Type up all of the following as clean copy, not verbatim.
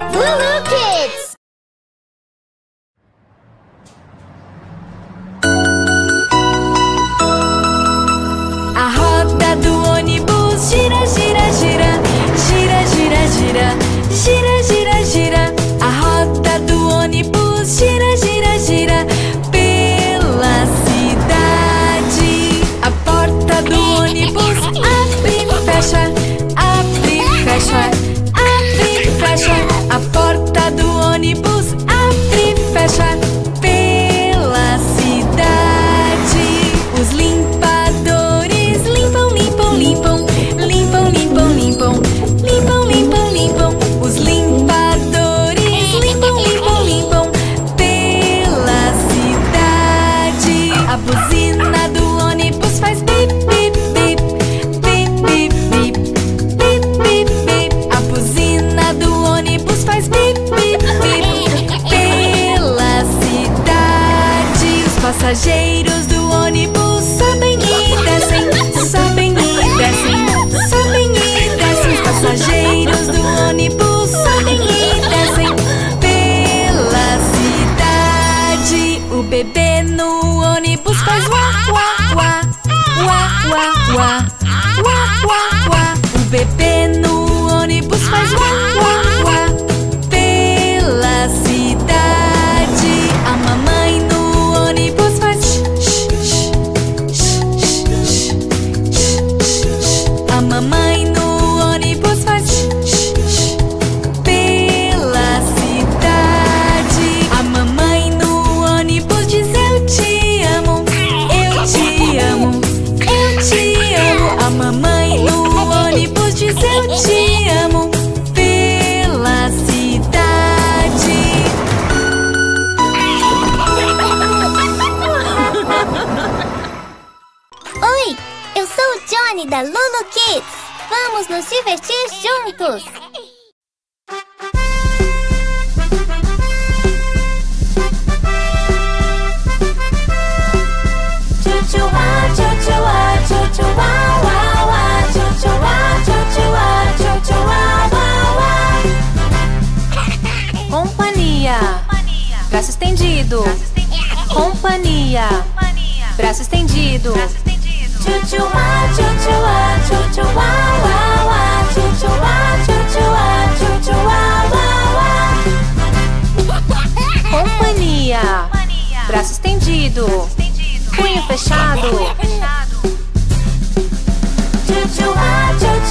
LooLoo Kids! A roda do ônibus gira, gira, gira, gira, gira, gira, gira, gira, gira. A roda do ônibus gira, gira, gira pela cidade. A porta do ônibus abre e fecha, abre e fecha. A porta do ônibus abre e fecha pela cidade. Os limpadores limpam, limpam, limpam, limpam, limpam, limpam, limpam, limpam, limpam. Os limpadores limpam, limpam, limpam pela cidade. A buzina do ônibus faz bip, bip, bip, bip, bip, bip, bip, bip, bip. A buzina do ônibus faz bip, bip, bip pela cidade. Os passageiros do ônibus sobem e descem, sobem e descem, sobem e descem. Os passageiros do ônibus sobem e descem pela cidade. O bebê no ônibus faz uá, uá, uá, uá, uá, uá, uá, uá, uá. O bebê no ônibus faz uá, uá, uá pela cidade. A mamãe no ônibus faz sh, sh, sh, sh, sh, sh, sh. A mamãe no ônibus faz sh, sh, sh pela cidade. A mamãe no ônibus diz eu te amo, eu te amo, eu te amo. A mamãe no ônibus diz eu te amo pela cidade. Oi, eu sou o Johnny da LooLoo Kids. Vamos nos divertir juntos. ChuChuUA, ChuChuUA, ChuChuUA, uá, uá. ChuChuUA, ChuChuUA, ChuChuUA, uá, uá. Companhia, braço estendido. Companhia, braço estendido. ChuChuUA, ChuChuUA, ChuChuUA, uá, uá. ChuChuUA, ChuChuUA, ChuChuUA, uá, uá. Companhia, braço estendido. Punho fechado. ChuChuUA,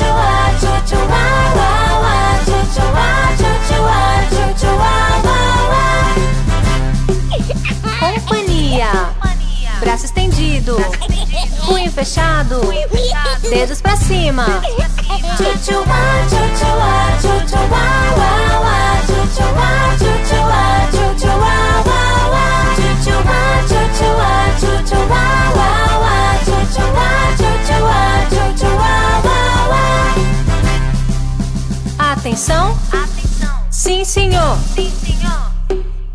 ChuChuUA, ChuChuUA, uá, uá. ChuChuUA, ChuChuUA, ChuChuUA, uá, uá. Companhia, braço estendido. Punho fechado. Dedos pra cima. ChuChuUA, ChuChuUA, ChuChuUA, uá, uá. ChuChuUA, ChuChuUA, ChuChuUA, uá, uá. ChuChuUA, ChuChuUA, ChuChuUA, uá, uá. ChuChuUA, ChuChuUA, ChuChuUA, uá, uá. Atenção. Atenção. Sim, senhor. Sim, senhor.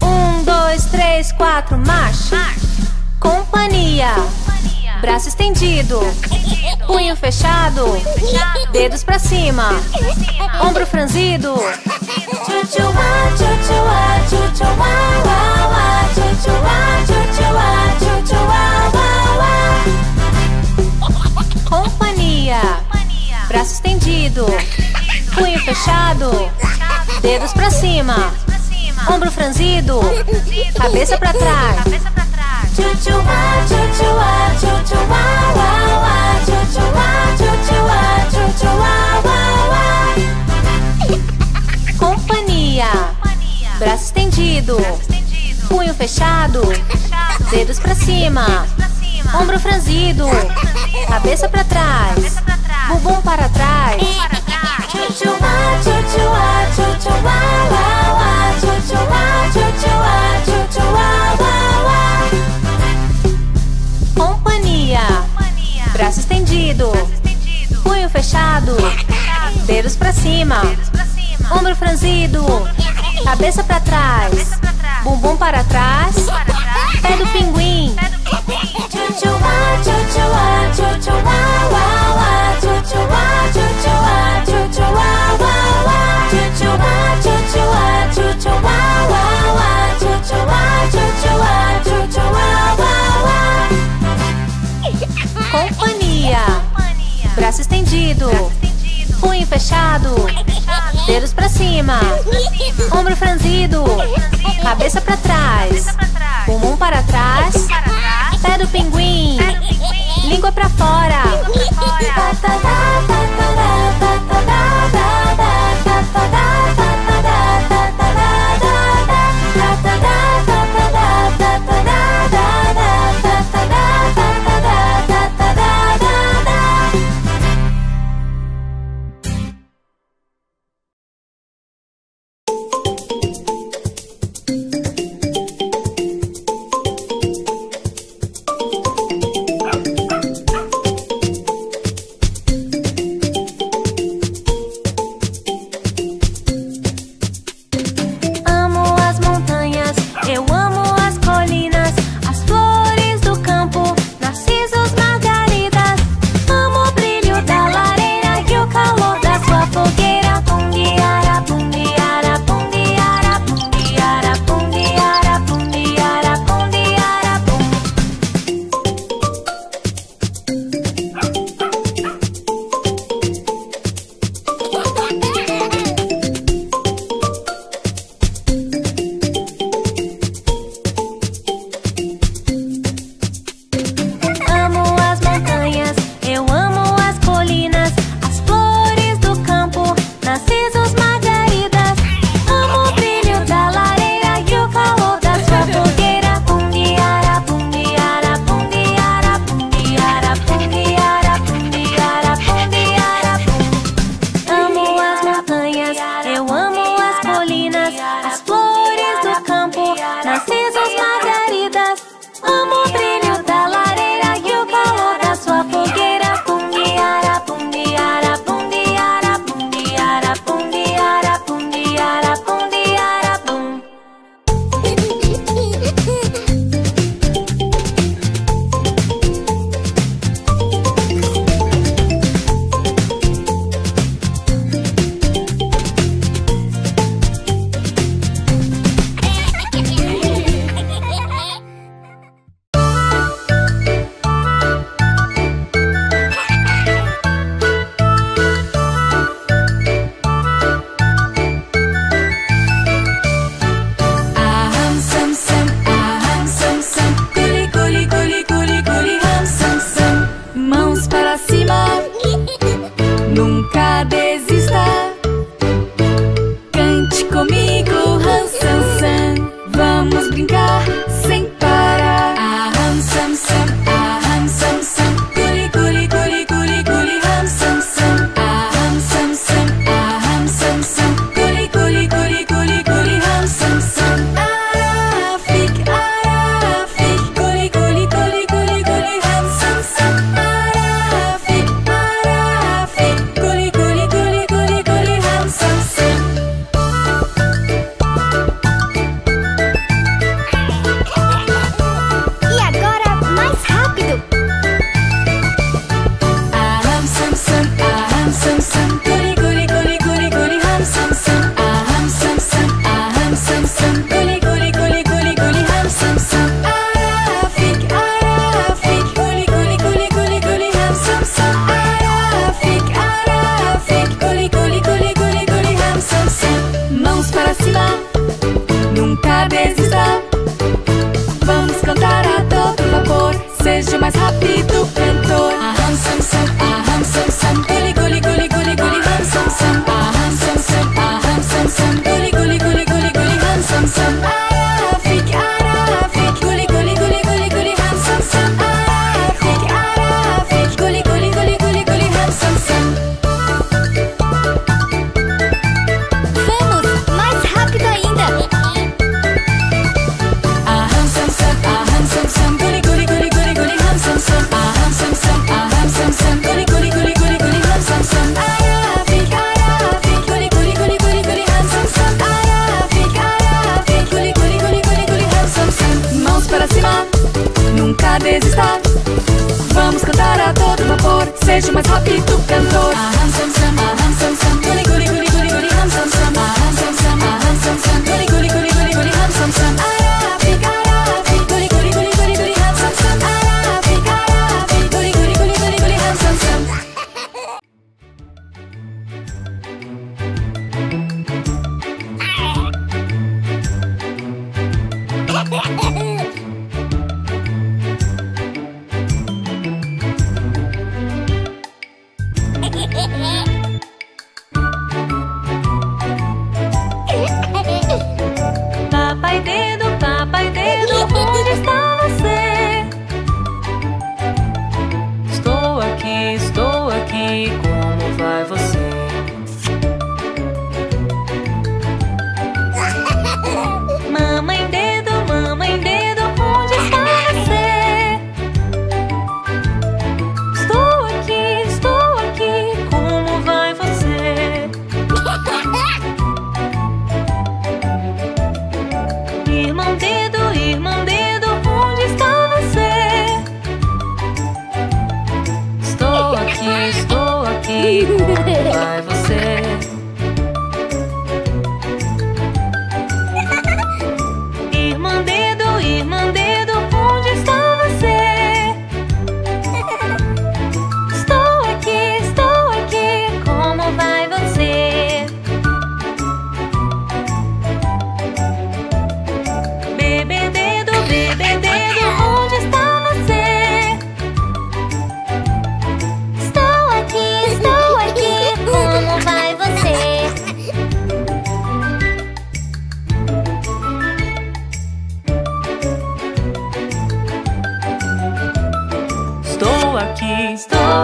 1, 2, 3, 4, marcha. Companhia. Braço estendido. Punho fechado. Dedos pra cima. Ombro franzido. ChuChuUA, ChuChuUA, ChuChuUA, uá, uá. ChuChuUA, ChuChuUA, ChuChuUA, uá, uá. Companhia. Braço estendido. Punho fechado. Dedos pra cima. Ombro franzido. Cabeça pra trás. ChuChuUA, ChuChuUA, ChuChuUA, uá, uá. ChuChuUA, ChuChuUA, ChuChuUA, uá, uá. Companhia. Braço estendido. Punho fechado. Dedos pra cima. Ombro franzido. Cabeça pra trás. Bumbum para trás. ChuChuUA, ChuChuUA, ChuChuUA, uá, uá. ChuChuUA, ChuChuUA, ChuChuUA, uá, uá. Companhia. Braço estendido. Punho fechado. Dedos pra cima. Ombro franzido. Cabeça pra trás. Bumbum para trás. Pé do pinguim. ChuChuUA, ChuChuUA, ChuChuUA, uá, uá. ChuChuUA, ChuChuUA, ChuChuUA, uá, uá. ChuChuUA, ChuChuUA, Braço estendido. Punho fechado. Dedos pra cima. Ombro franzido. Cabeça pra trás. Pulmão para trás. Pé do pinguim. Língua pra fora.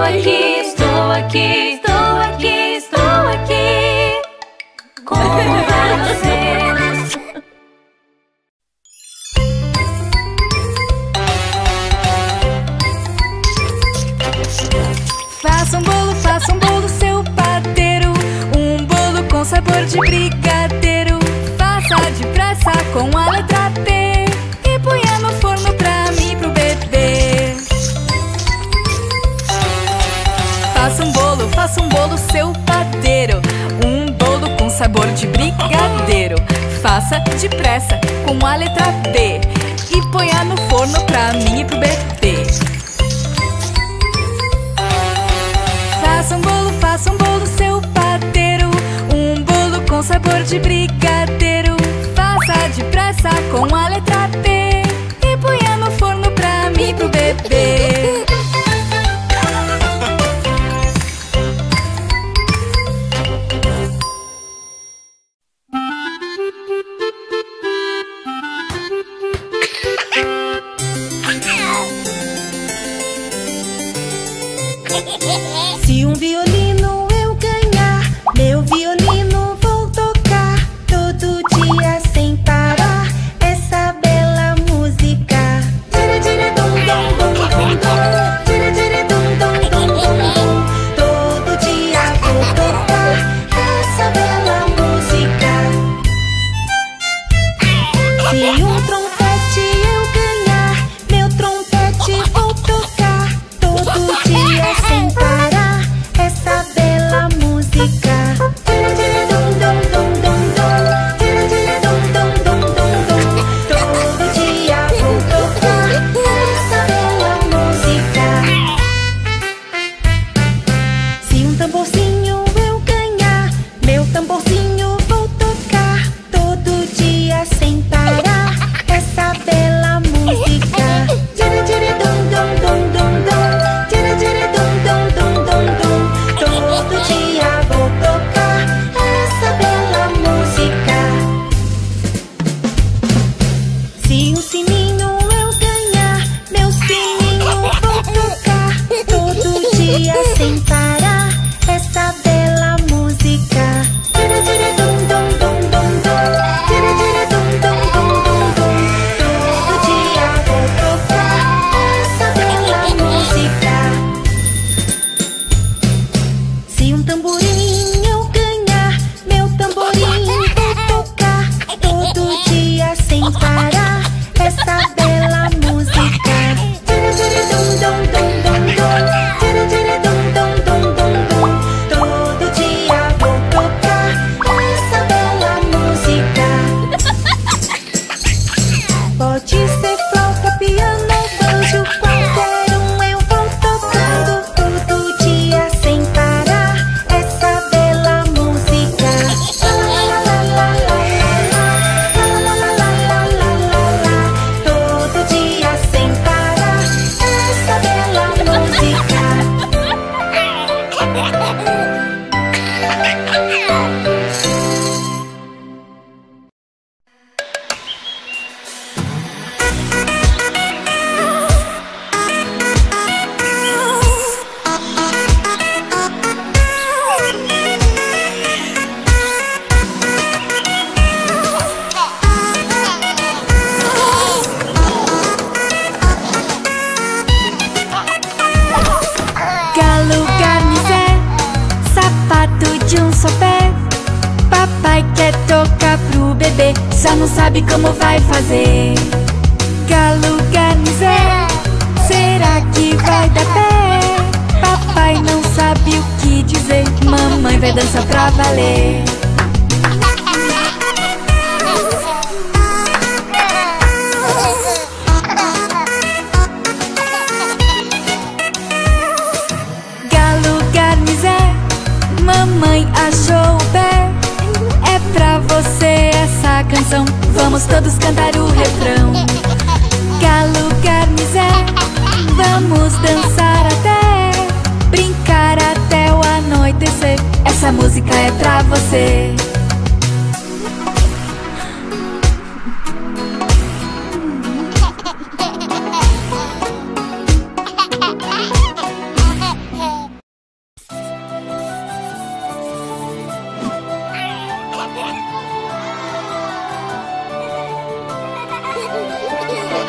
aqui, estou aqui, estou aqui, estou aqui com você. Faça um bolo, seu padeiro, um bolo com sabor de brigadeiro. Faça depressa com a letra P e ponha no forno pra mim e pro bebê. Faça um bolo, seu padeiro, um bolo com sabor de brigadeiro. Faça depressa com a letra B e ponha no forno pra mim e pro bebê. Faça um bolo, seu padeiro, um bolo com sabor de brigadeiro. Faça depressa com a letra P e ponha no forno pra mim e pro bebê.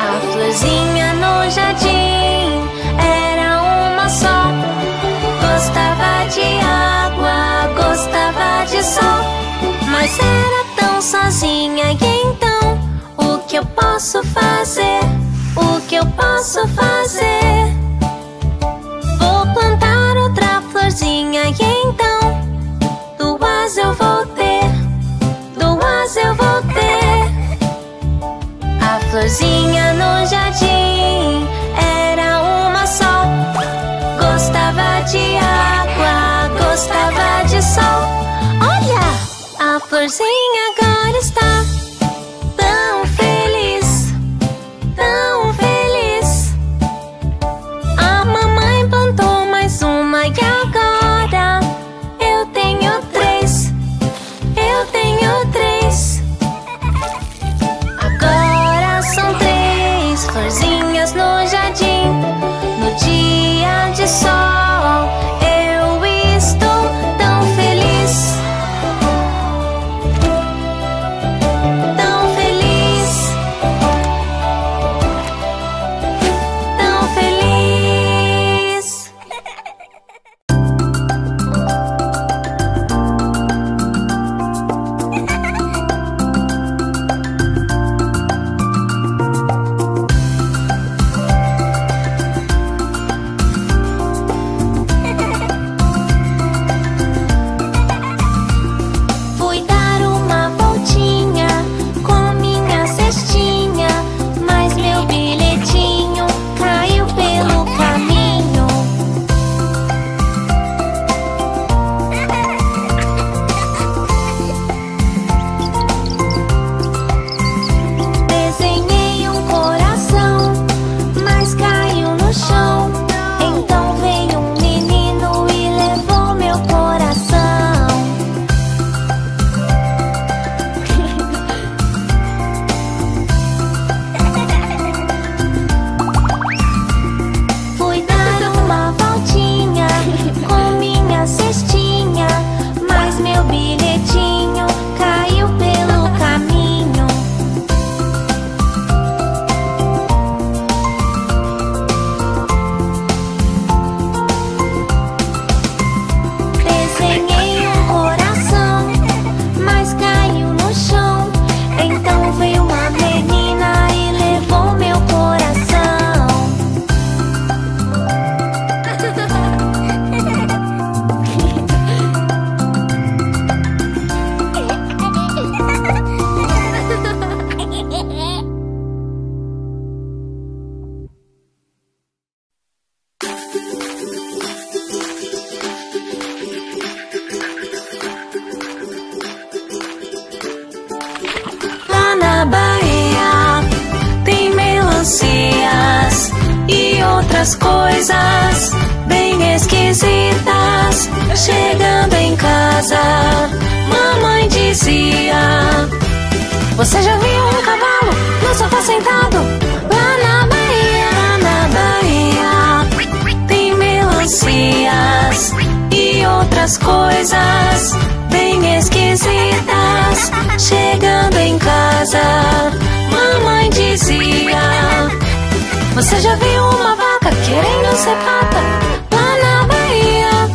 uma florzinha no jardim, era uma só. Gostava de água, gostava de sol, mas era tão sozinha. E então, o que eu posso fazer? O que eu posso fazer? Vou plantar outra florzinha e então duas eu vou ter, duas eu vou ter. A florzinha no jardim era uma só. Gostava de água, gostava de sol. Olha, a florzinha agora está tão feliz, tão feliz. A mamãe plantou mais uma e agora eu tenho três, eu tenho três. Agora são três florzinhas no jardim. No dia de sol eu estou tão feliz, tão feliz, tão feliz. Fui dar uma voltinha com minha cestinha, mas meu bilhetinho caiu pelo caminho. Desenhei um coração, mas caiu no chão. Então veio um menino e levou meu coração. Fui dar uma voltinha com minha cestinha, mas meu bilhetinho caiu pelo caminho. Desenhei um coração, mas caiu no chão. Então veio uma menina e levou meu coração. Lá na Bahia tem melancias e outras coisas bem esquisitas. Chegando em casa, mamãe dizia: você já viu um cavalo no sofá sentado? Lá na Bahia tem melancias e outras coisas bem esquisitas. Chegando em casa, mamãe dizia: você já viu uma vaca querendo ser pata? Lá na Bahia.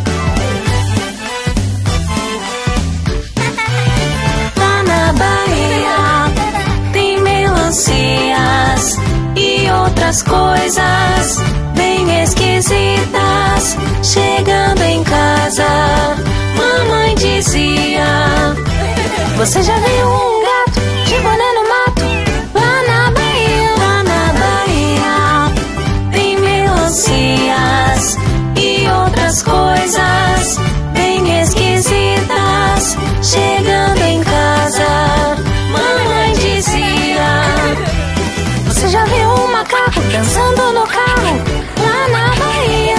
Lá na Bahia tem melancias e outras coisas bem esquisitas. Chegando em casa, mamãe dizia: você já viu um gato de boné no mato? Lá na Bahia tem melancias e outras coisas bem esquisitas. Chegando em casa, mamãe dizia: você já viu um macaco dançando no carro? Lá na Bahia.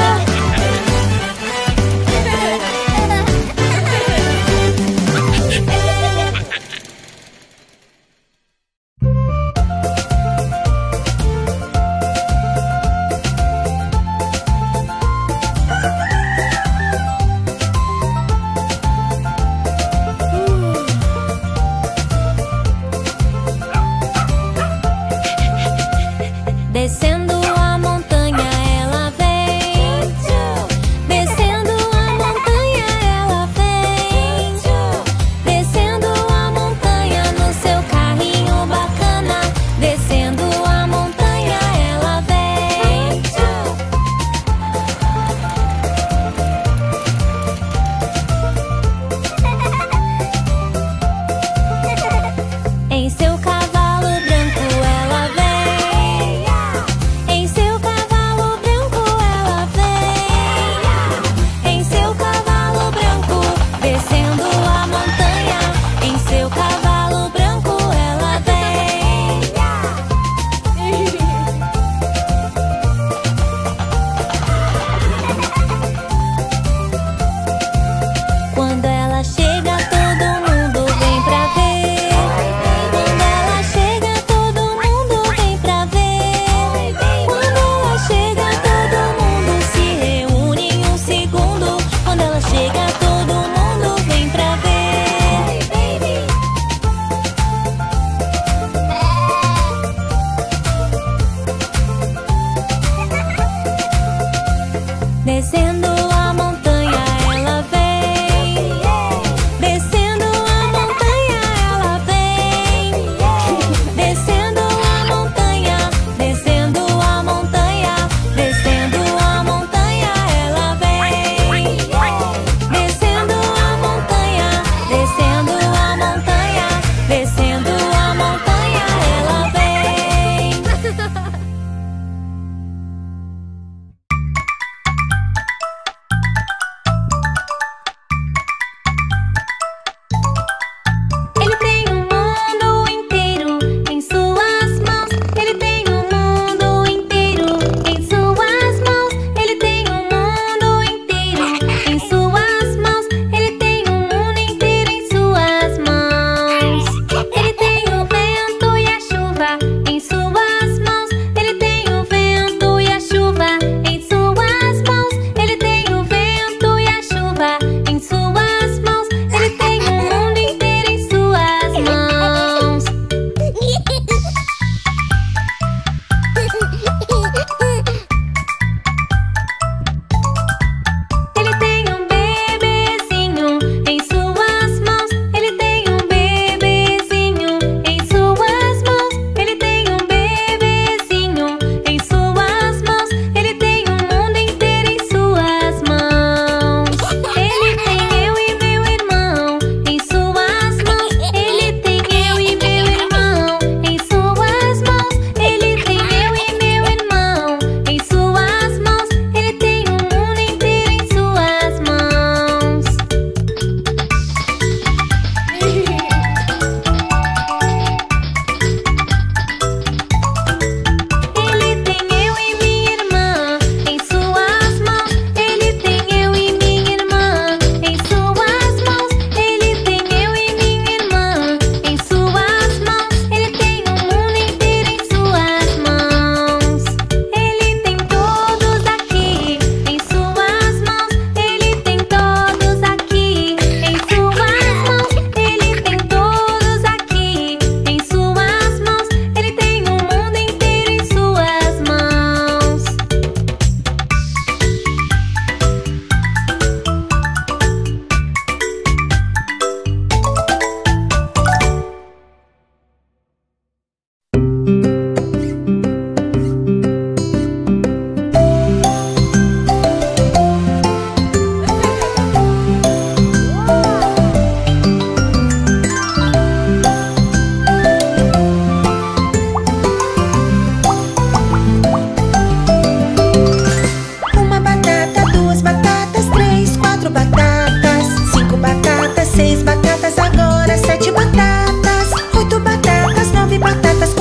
Batatas, 9 batatas,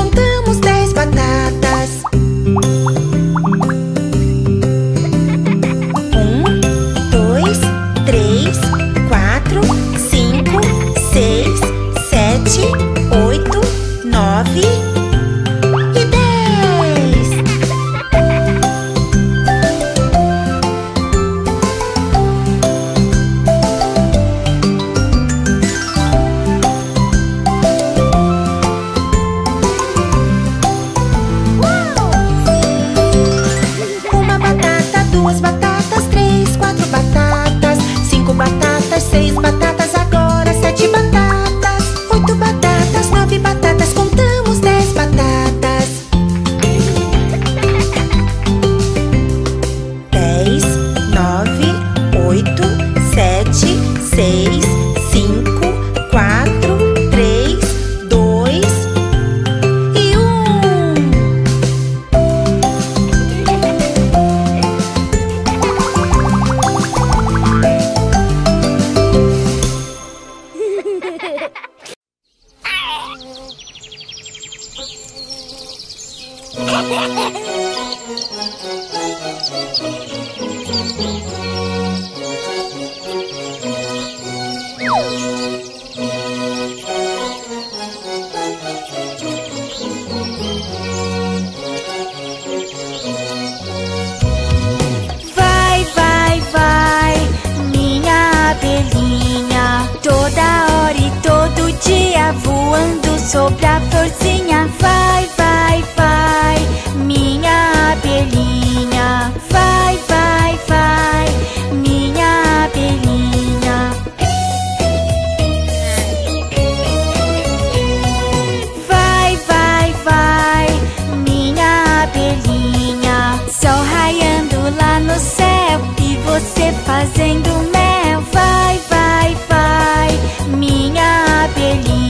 contamos 10. Sobre a florzinha, vai, vai, vai, minha abelhinha. Vai, vai, vai, minha abelhinha. Vai, vai, vai, minha abelhinha. Sol raiando lá no céu e você fazendo mel. Vai, vai, vai, minha abelhinha.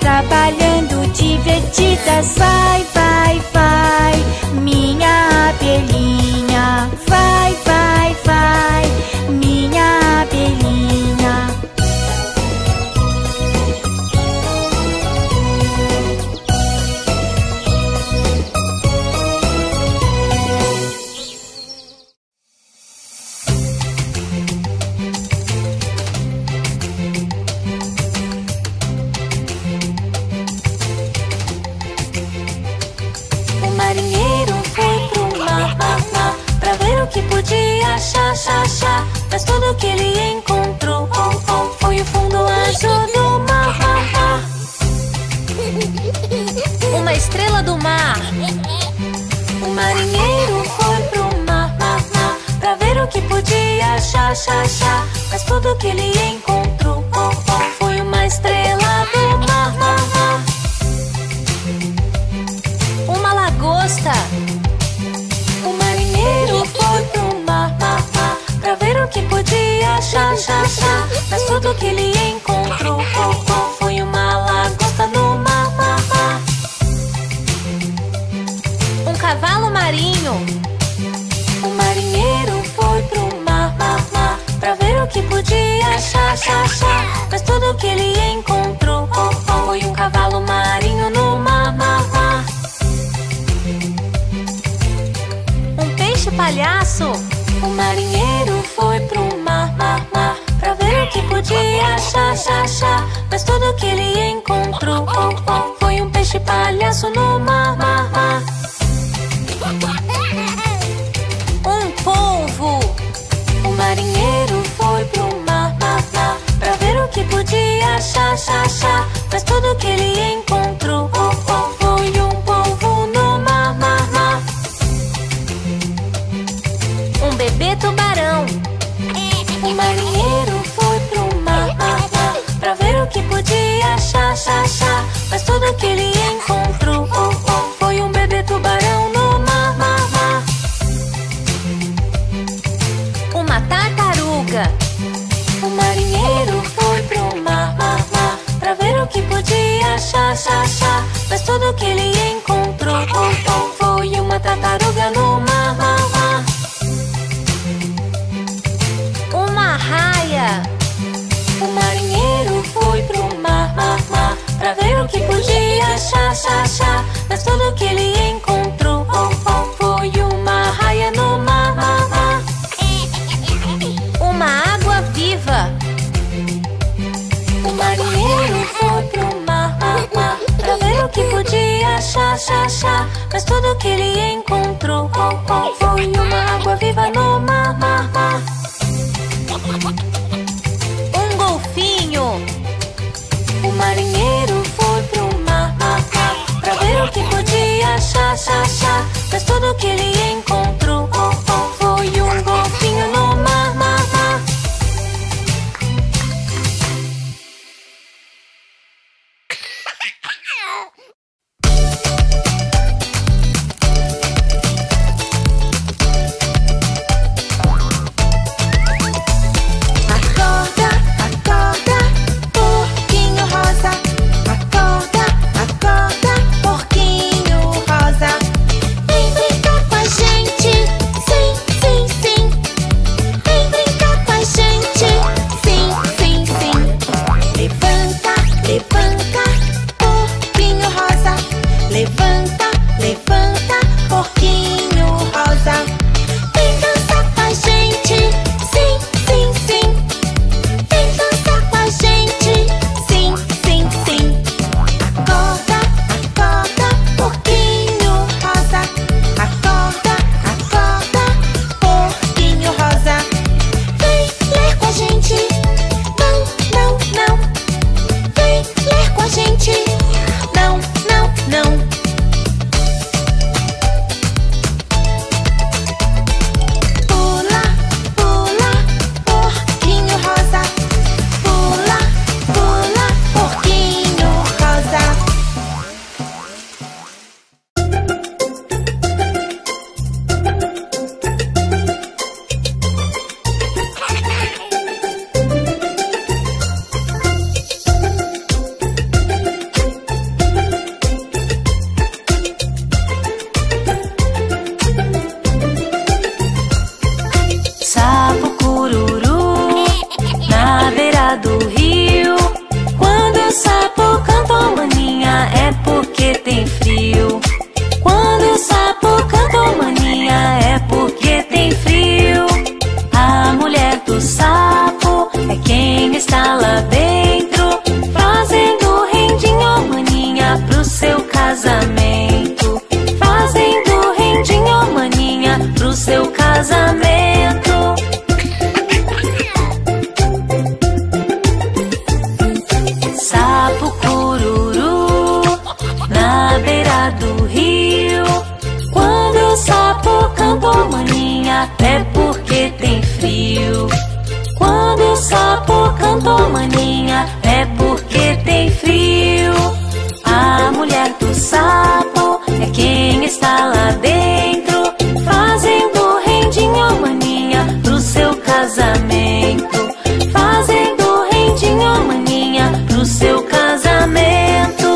Trabalhando divertidas, vai, vai, vai, minha abelhinha, vai, vai, vai, minha abelhinha. Chá, chá, chá, mas tudo que ele encontrou, oh, oh, foi o fundo azul do mar, mar, mar. Uma estrela do mar. O marinheiro foi pro mar, mar, mar, pra ver o que podia, chá, chá, chá, mas tudo que ele encontrou, oh, oh, foi uma estrela do mar, mar, mar. Uma lagosta. Que podia, chá, chá, chá, mas tudo que ele encontrou, oh, oh, foi uma lagosta no mar, mar, mar. Um cavalo marinho. O marinheiro foi pro mar, mar, mar, pra ver o que podia, chá, chá, chá, mas tudo que ele encontrou, oh, oh, foi um cavalo marinho no mar, mar, mar. Um peixe palhaço. O marinheiro foi pro mar, mar, mar, pra ver o que podia, chá, chá, chá, mas tudo que ele encontrou, oh, oh, foi um peixe palhaço no mar, mar, mar. Um polvo. O marinheiro foi pro mar, mar, mar, pra ver o que podia, chá, chá, chá, mas tudo que ele encontrou, oh, oh, foi um polvo no mar, mar, mar. Um bebê tubarão. O marinheiro foi pro mar, mar, mar, pra ver o que podia, chá, chá, chá, mas tudo que ele encontrou, oh, oh, foi um bebê tubarão no mar, mar, mar. Uma tartaruga. O marinheiro foi pro mar, mar, mar, pra ver o que podia, chá, chá, chá, mas tudo que ele encontrou, oh, oh, foi uma tartaruga no mar, mar, mar. Raia. O marinheiro foi pro mar, mar, mar, pra ver o que podia, chá, chá, chá, mas tudo que ele encontrou, oh, oh, foi uma raia no mar, mar, mar. Uma água viva. O marinheiro foi pro mar, mar, mar, pra ver o que podia, chá, chá, chá, mas tudo que ele encontrou, oh, oh, foi uma água viva no mar, mar, mar. Um golfinho. O marinheiro foi pro mar, mar, mar, pra ver o que podia, chá, chá, chá, mas tudo que ele encontrou, oh, oh, foi um golfinho no mar, mar, mar. Acorda, acorda, porquinho fio. Quando o sapo canta a maninha, é porque tem frio. A mulher do sapo é quem está lá dentro, fazendo rendinha a maninha pro seu casamento. Fazendo rendinha a maninha pro seu casamento.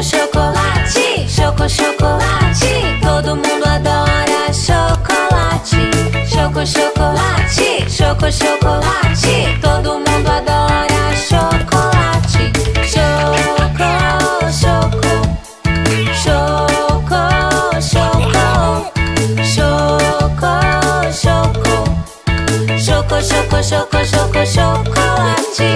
Chocolate, choco, chocolate, todo mundo adora chocolate. Choco, chocolate, choco, chocolate, todo mundo adora chocolate. Choco, choco, choco, choco, choco, choco, choco, choco, choco, choco, chocolate.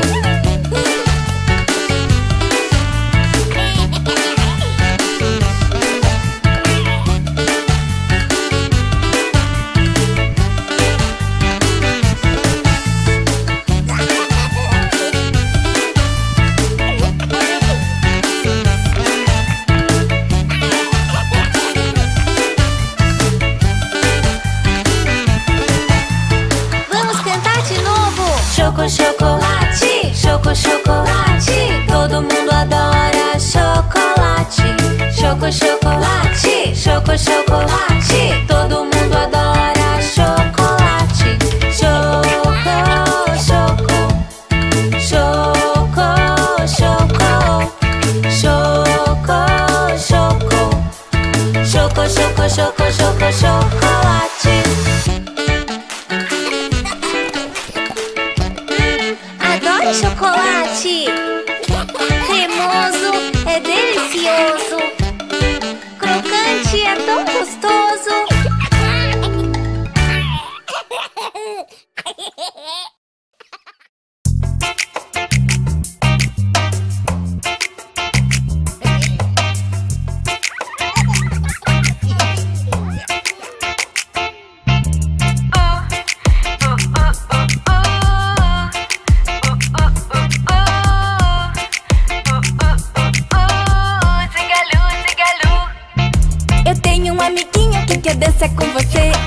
Chocolate, choco, chocolate, todo mundo adora chocolate. Choco, chocolate, choco, chocolate, todo mundo adora chocolate. Choco, choco, choco, choco, choco, choco, choco, choco, choco, choco, chocolate. Chocolate cremoso é delicioso, crocante é tão gostoso.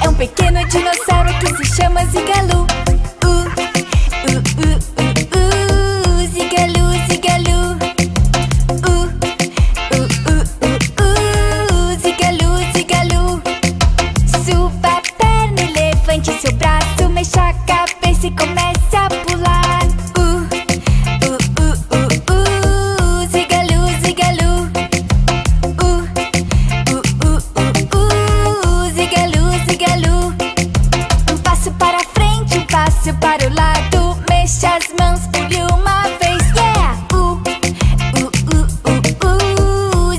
é um pequeno dinossauro que se chama Zigalu. Zigalu, Zigalu. Zigalu, Zigalu. Suba a perna e levante seu braço, mexa a cabeça e comece a pular. Zigalu, Zigalu. Zigalu, Zigalu. Um passo para frente, um passo para o lado, mexa as mãos por uma vez. Yeah!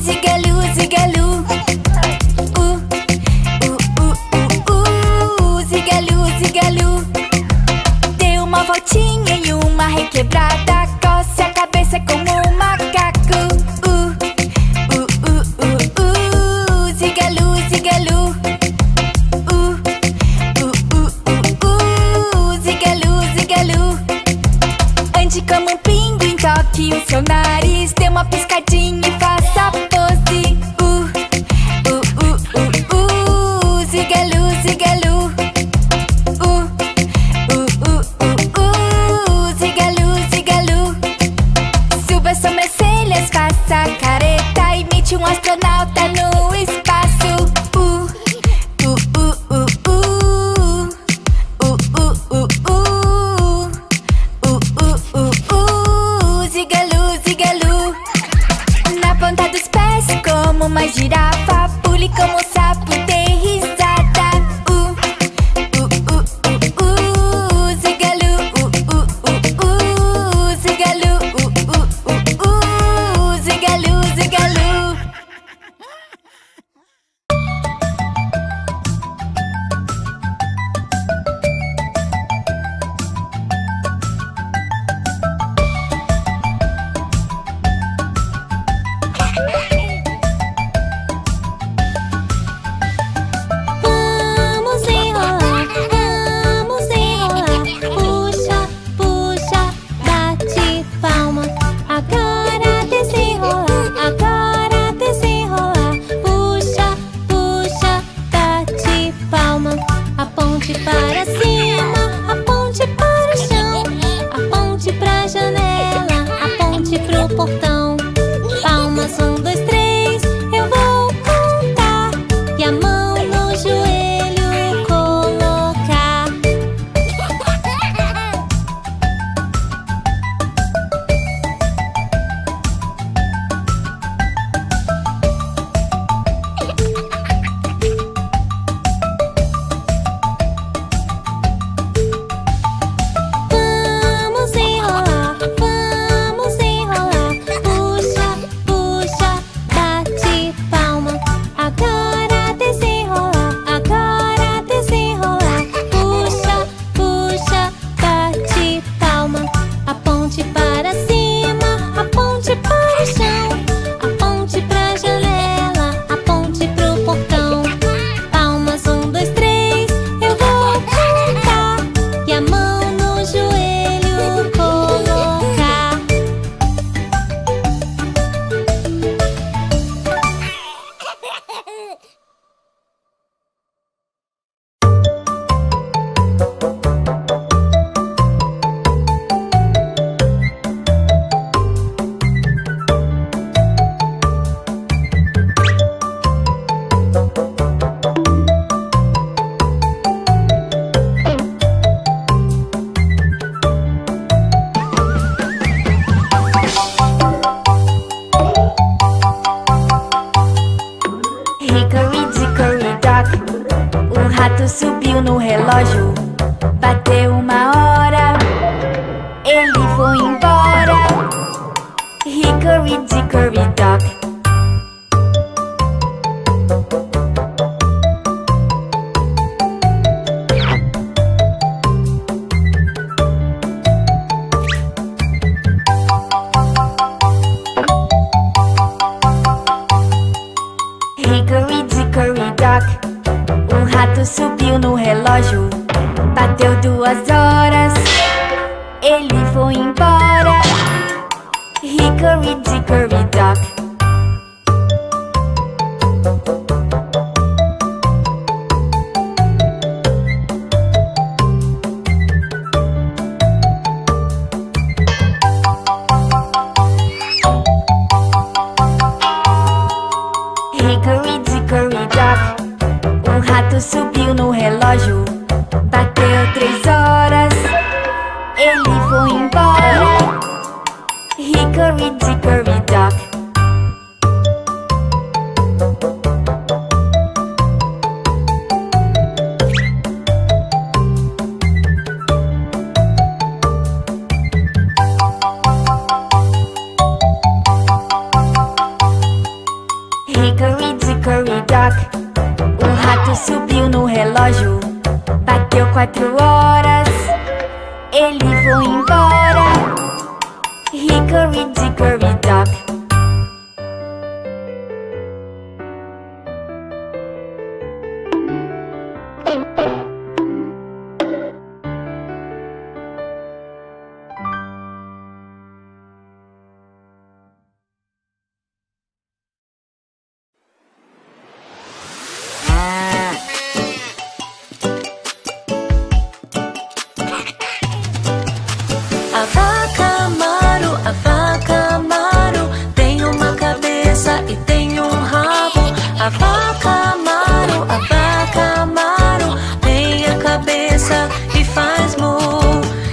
Zigalu, Zigalu. Zigalu, Zigalu. Dê uma voltinha e uma requebrada, coce a cabeça como um macaco. Zigalu, Zigalu. Zigalu, Zigalu. Ande como um pinguim, toque o seu nariz, dê uma piscadinha e faça a pose. Zigalu, Zigalu. Zigalu, Zigalu. Suba as sobrancelhas, faça a careta, imite um astronauta no espaço. Zigalu, Zigalu. Na ponta dos pés, como uma girafa, pule como um sapo, dê risada. Zigalu, Zigalu, Zigalu, Zigalu. Vamos enrolar, vamos enrolar. Puxa, puxa, bate palma. Agora desenrolar. Puxa, puxa, bate palma. Aponte para cima, aponte para o chão. Aponte para a janela, aponte pro portão. Palmas, 1, 2, 3, eu vou contar. E a mão no joelho colocar. Vamos enrolar, puxa, puxa, bate palma. Agora desenrolar, puxa, puxa, bate palma. Aponte para cima, aponte para o chão, aponte para a janela, aponte pro portão. Palmas, 1, 2, 3, eu vou contar e a mão no joelho colocar. Hickory dickory dock, o rato subiu no relógio. Bateu 1 hora, ele foi embora. Hickory dickory dock. Hickory dickory dock, o rato subiu no relógio. Bateu 2 horas, ele foi embora. Hickory dickory dock. subiu no relógio. Bateu 3 horas, ele foi embora. Hickory dickory dock. Subiu no relógio, bateu 4 horas, ele foi embora. Hickory dickory dock. A vaca Amaro tem uma cabeça e tem um rabo. A vaca Amaro tem a cabeça e faz moo, e faz moo,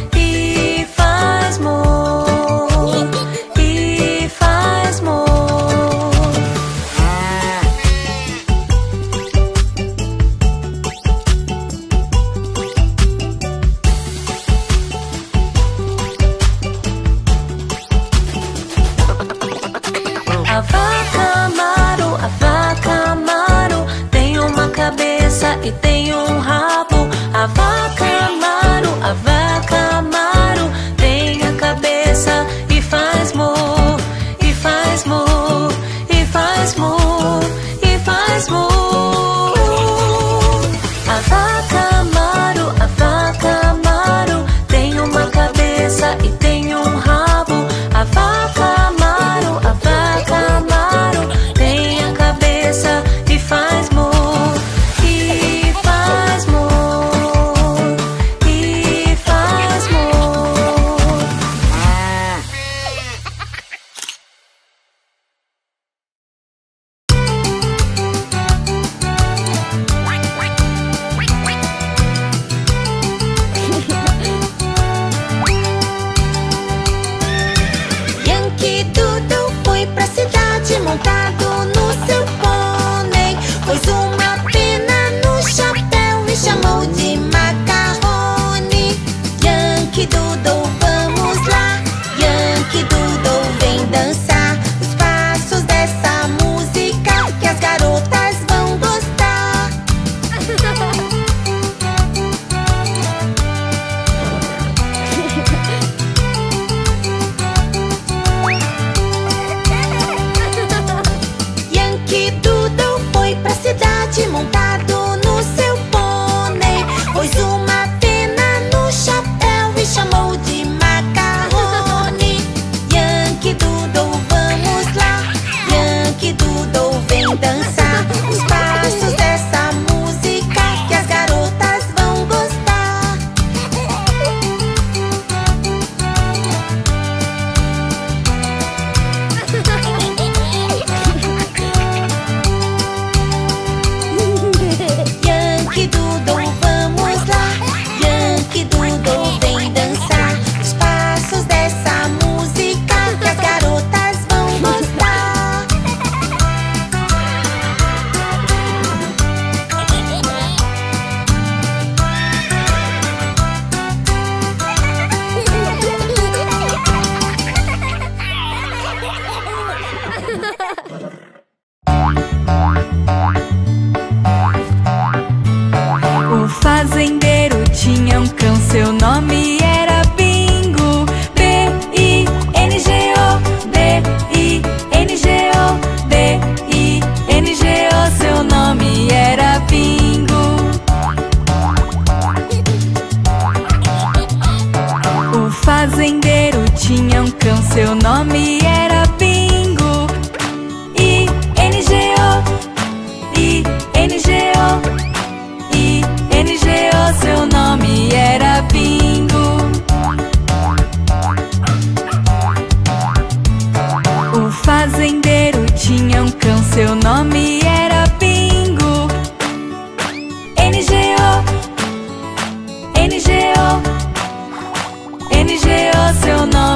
e faz moo. E tem um rabo. A vaca Amaro tem a cabeça e faz moo, e faz moo, e faz moo, e faz moo. A vaca Amaro tem uma cabeça e tem um rabo. A vaca Amaro tem a cabeça e faz moo.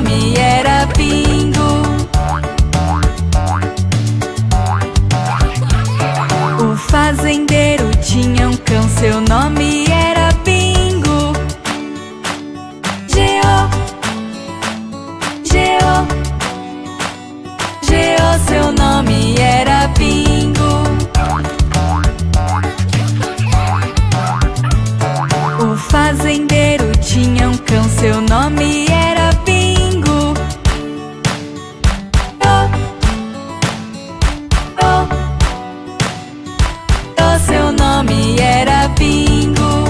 nome era Pingo. O fazendeiro tinha um cão, seu nome era Pingo. Geo, seu nome era Pingo. O fazendeiro tinha um cão, seu nome era Pingo. Oh, seu nome era Pingo.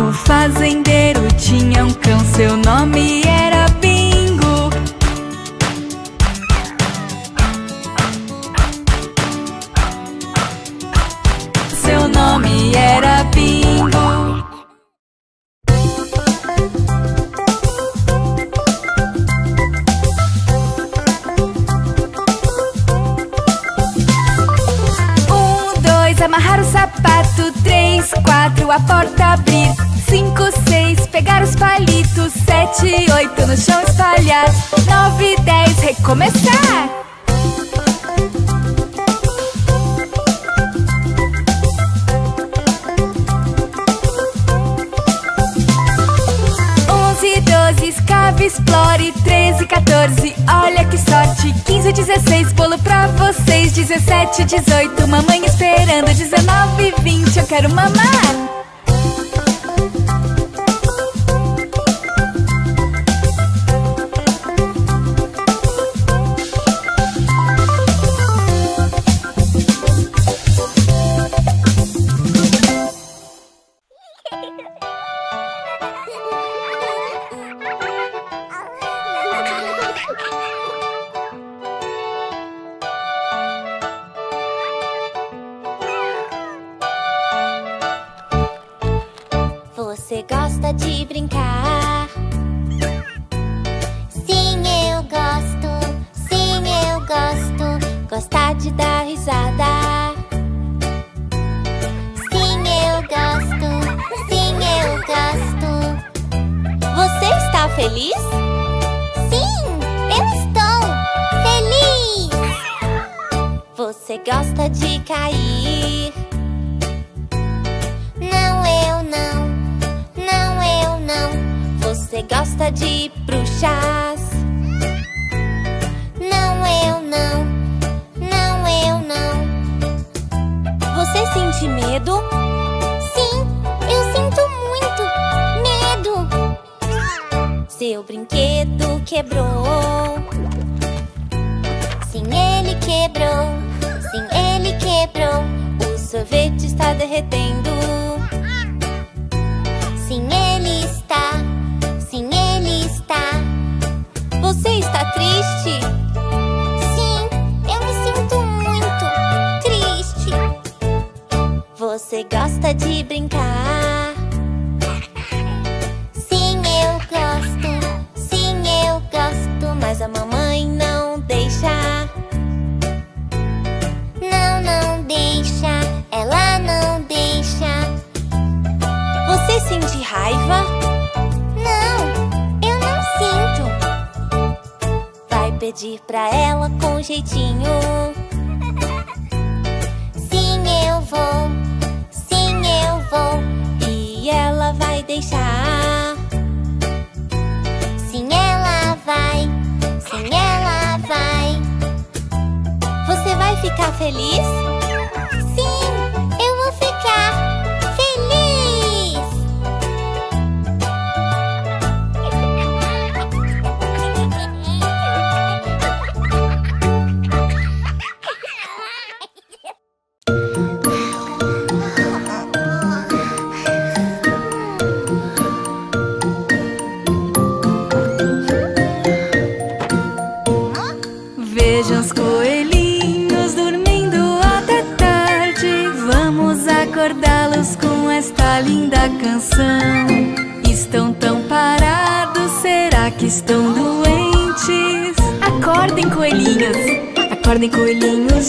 O fazendeiro tinha um cão, seu nome era Pingo. Seu nome era Pingo. Um, dois, amarrar o sapato. Três, quatro, a porta abrir. Cinco, seis, pegar os palitos. Sete, oito, no chão espalhar. Nove, dez, recomeçar. Onze, doze, escave, explore. 13, 14, olha que sorte. 15, 16, bolo pra vocês. 17, 18, mamãe esperando. 19, 20, eu quero mamar.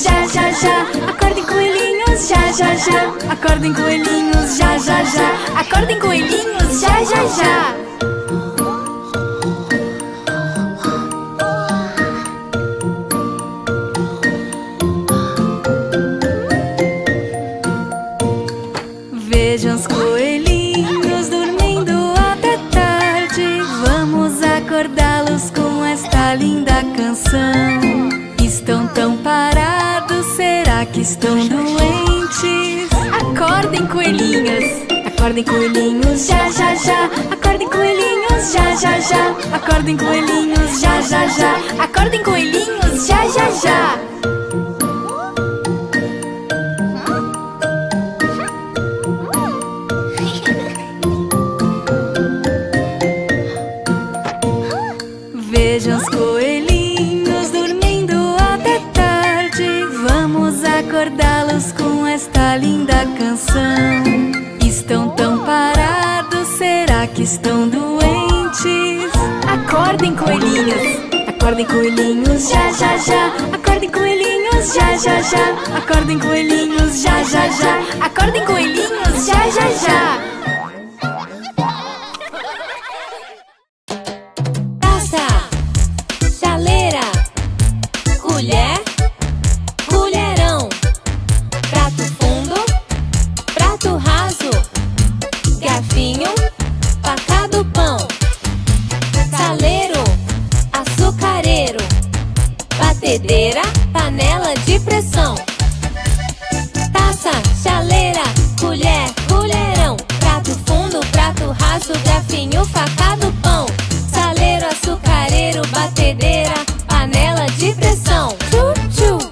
Já, já, já, acordem coelhinhos, já, já, já, acordem coelhinhos, Sha-sha-sha. Vejam os coelhinhos dormindo até tarde. Vamos acordá-los com esta linda canção. Estão tão parados, será que estão doentes? Acordem, coelhinhos! Acordem, coelhinhos, já, já, já. Acordem, coelhinhos, já, já, já. Acordem, coelhinhos, já, já, já. Acordem, coelhinhos, já, já, já. Vejam os coelhinhos dormindo até tarde. Vamos acordá-los com esta linda canção. Estão tão parados, será que estão doentes? Acordem, coelhinhos! Acordem, coelhinhos, já, já, já! Acordem, coelhinhos, já, já, já! Acordem, coelhinhos, já, já, já! Acordem, coelhinhos, já, já, já! Taça, chaleira, colher, colherão, prato fundo, prato raso, garfinho, faca do pão, saleiro, açucareiro, batedeira, panela de pressão, taça, chaleira, colher, colherão, prato fundo, prato raso, garfinho, faca do pão, saleiro, açucareiro, batedeira, panela de pressão. Tchu-tchu.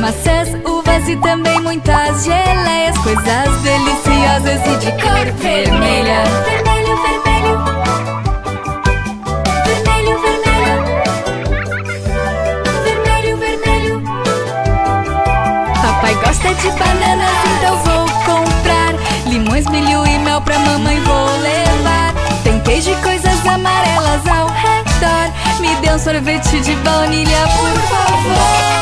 Maçãs, uvas, geleias e também muitas geleias, coisas deliciosas e de cor vermelha. Vermelho, vermelho, vermelho, vermelho, vermelho, vermelho. Papai gosta de bananas, então vou comprar limões, milho e mel pra mamãe vou levar. Tem queijo e coisas amarelas ao redor. Me dê um sorvete de baunilha, por favor.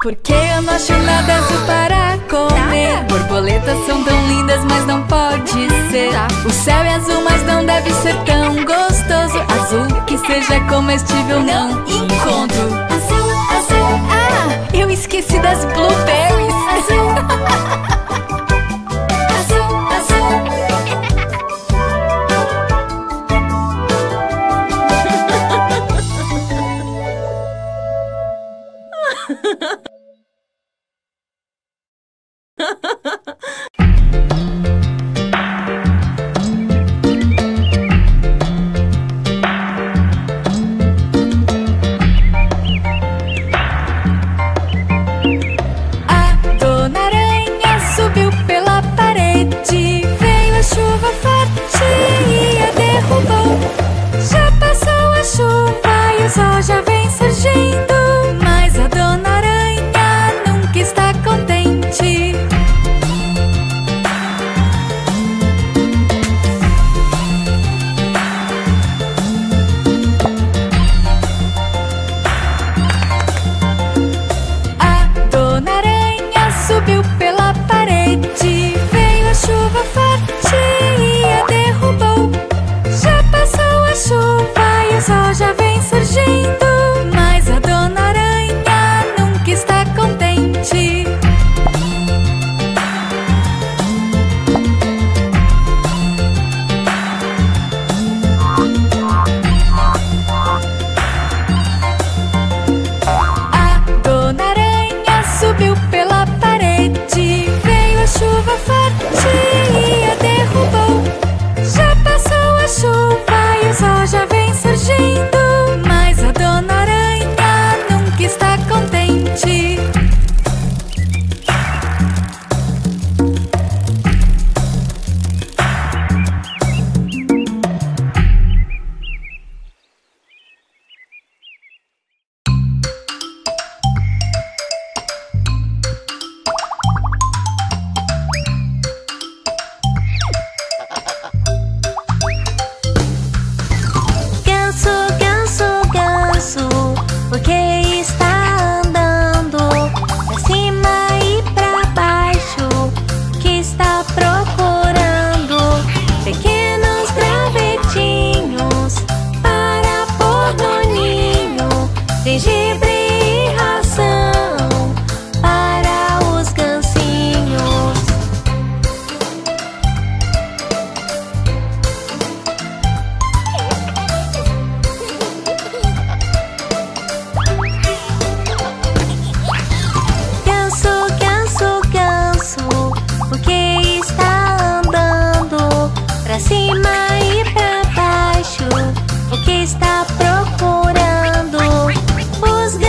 Porque eu não acho nada azul para comer. Borboletas são tão lindas, mas não pode ser. O céu é azul, mas não deve ser tão gostoso. Azul que seja comestível, não encontro. Azul, azul, ah, eu esqueci das blueberries. Azul. Está procurando os gatos.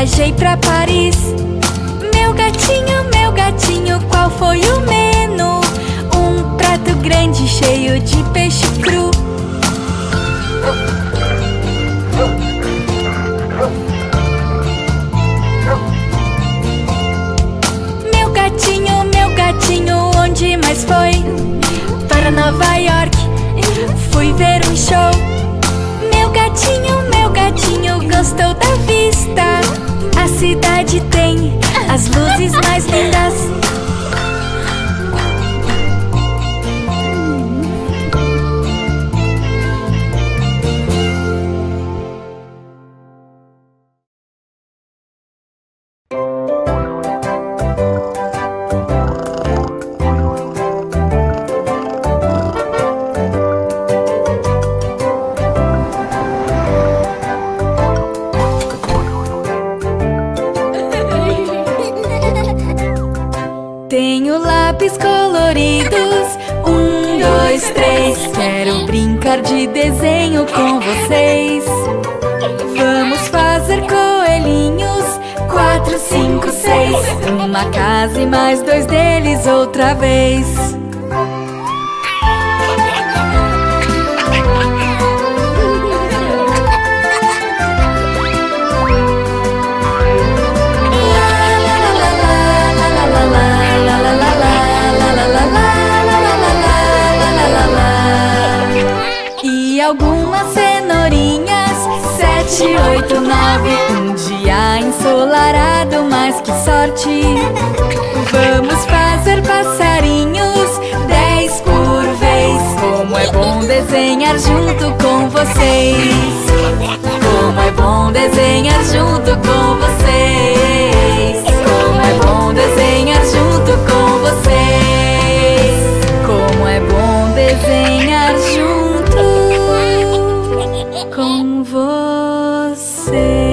viajei pra Paris. Meu gatinho, qual foi o menu? Um prato grande cheio de peixe cru. Meu gatinho, onde mais foi? Para Nova York, fui ver um show. Meu gatinho, gostou da vista. A cidade tem as luzes mais lindas. De desenho com vocês. Vamos fazer coelhinhos. 4, 5, 6. Uma casa e mais 2 deles outra vez. Algumas cenourinhas. 7, 8, 9. Um dia ensolarado, mas que sorte. Vamos fazer passarinhos 10 por vez. Como é bom desenhar junto com vocês. Como é bom desenhar junto com vocês. Como é bom desenhar junto com vocês. Como é bom desenhar junto com vocês.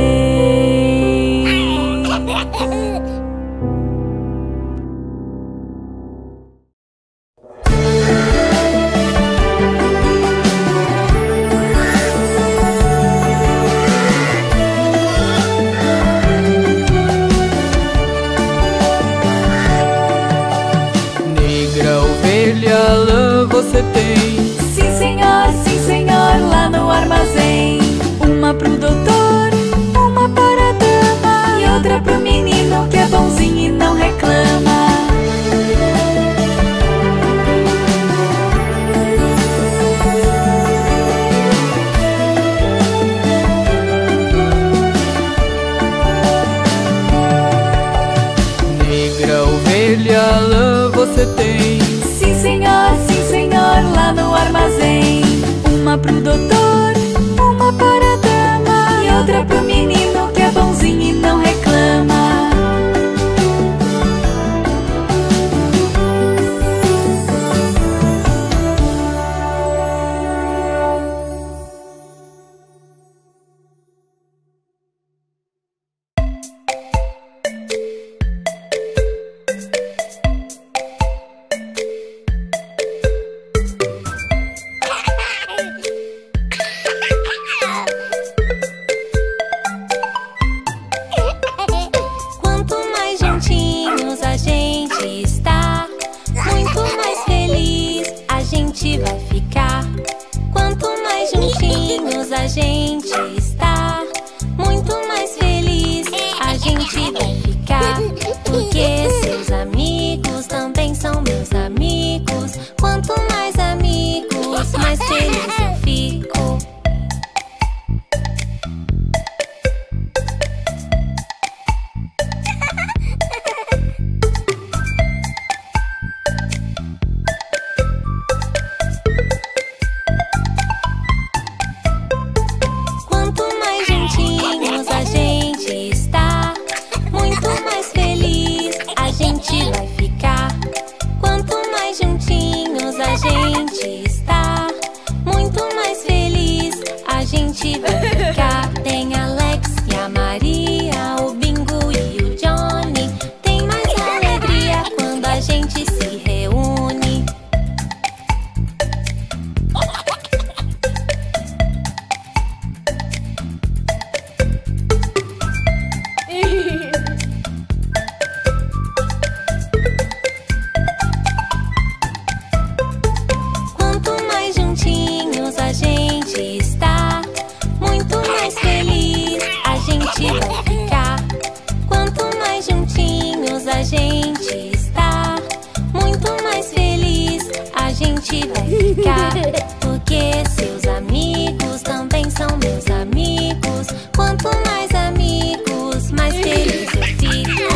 Porque seus amigos também são meus amigos. Quanto mais amigos, mais feliz eu fico.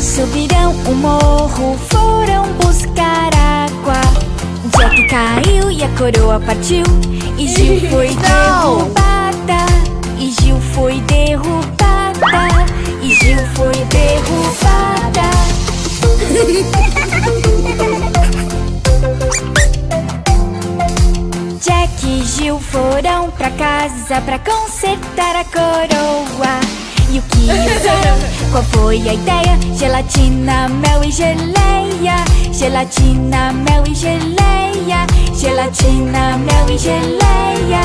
Subiram o morro, foram buscar água. Jack caiu e a coroa partiu, e Gil foi derrubada. E Gil foi derrubada. E Gil foi derrubada. Jack e Gil foram pra casa pra consertar a coroa. E o que usaram? Qual foi a ideia? Gelatina, mel e geleia. Gelatina, mel e geleia. Gelatina, mel e geleia.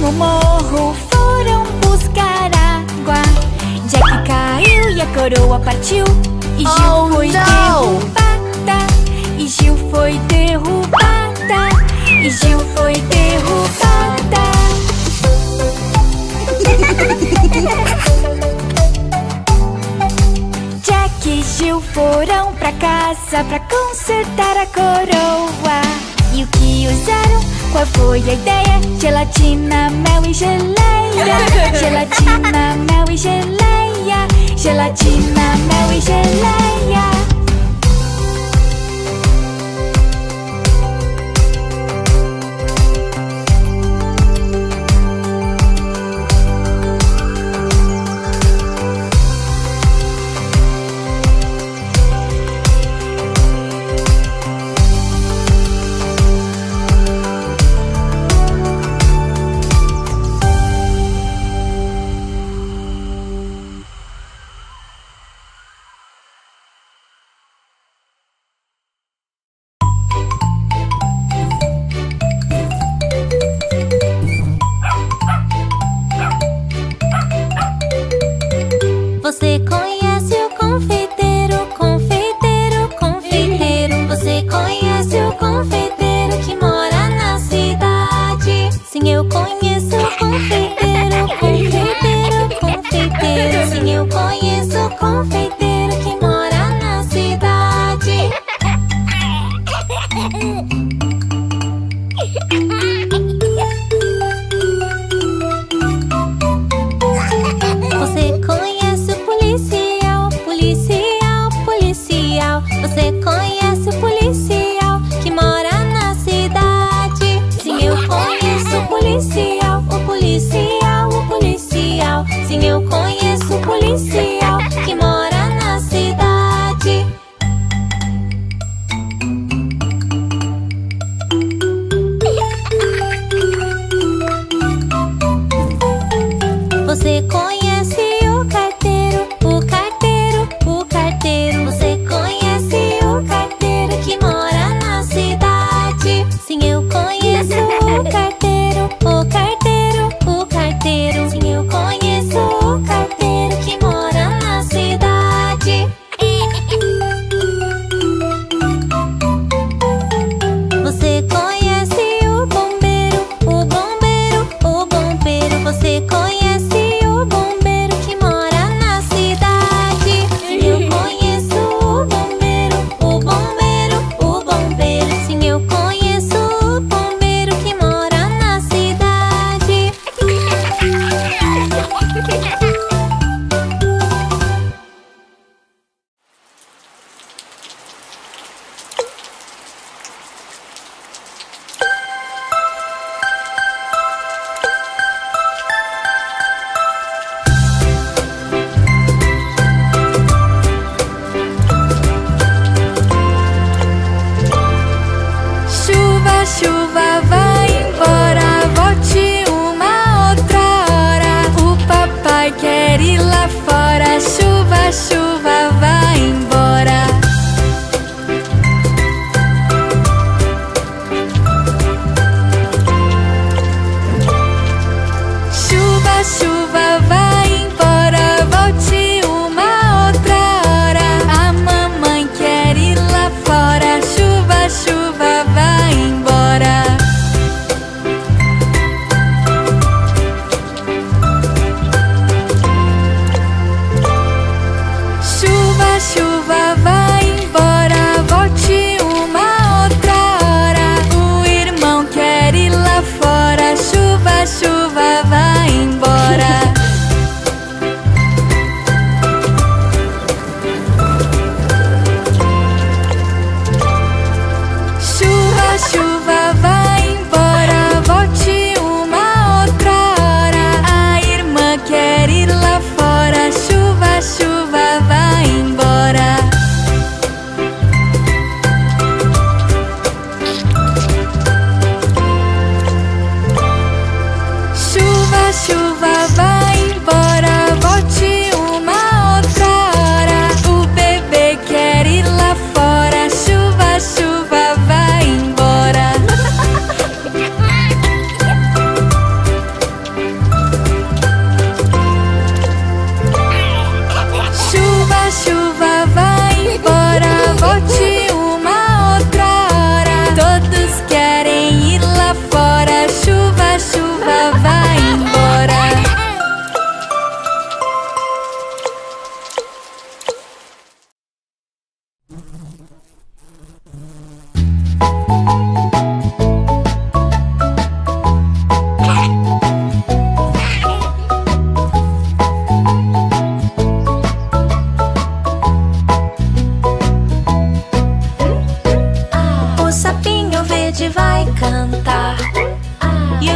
No morro foram buscar água. Jack caiu e a coroa partiu. E Gil foi derrubada. E Gil foi derrubada. E Gil foi derrubada. Jack e Gil foram pra casa pra consertar a coroa. E o que usaram? Qual foi a ideia? Gelatina, mel e geleia. Gelatina, mel e geleia. Gelatina, mel e geleia.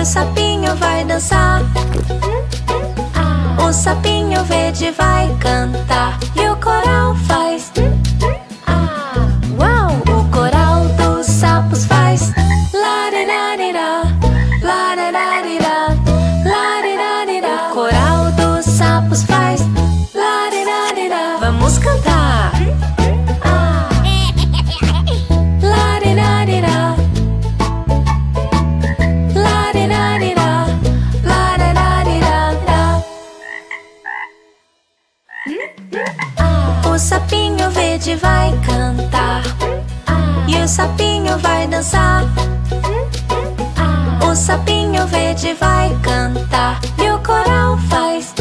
sapinho vai dançar. O sapinho verde vai cantar e o coral faz. Uau! O coral dos sapos faz. Larirarira, larirarira, larirarira. O coral dos sapos faz. Larirarira. Vamos cantar. O sapinho verde vai cantar e o sapinho vai dançar. O sapinho verde vai cantar e o coral faz.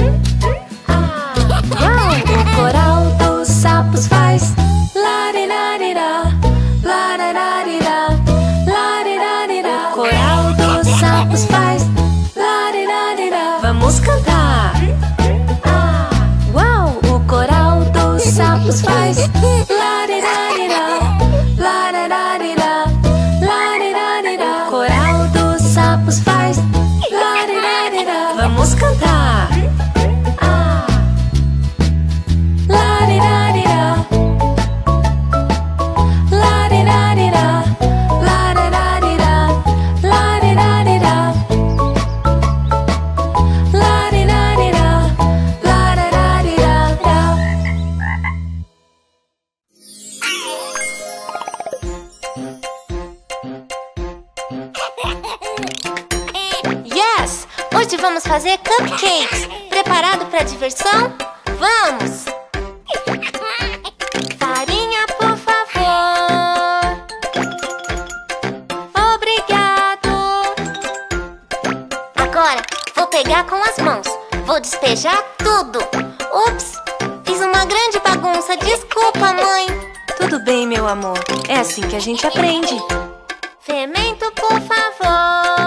O coral dos sapos faz. Larirarira, larirarira, larirarira. O coral dos sapos faz. Larirarira. Vamos cantar. Sapos faz. Larirarira, larirarira, larirarira. Coral dos sapos faz. Larirarira. Vamos cantar. Larirarira, larirarira, larirarira, larirarira, larirarira, larirarira. Yes! Hoje vamos fazer cupcakes! Preparado para a diversão? Vamos! Farinha, por favor! Obrigado! Agora vou pegar com as mãos. Vou despejar tudo. Ups! Fiz uma grande bagunça. Desculpa, mãe! Tudo bem, meu amor. É assim que a gente aprende. Fermento, por favor.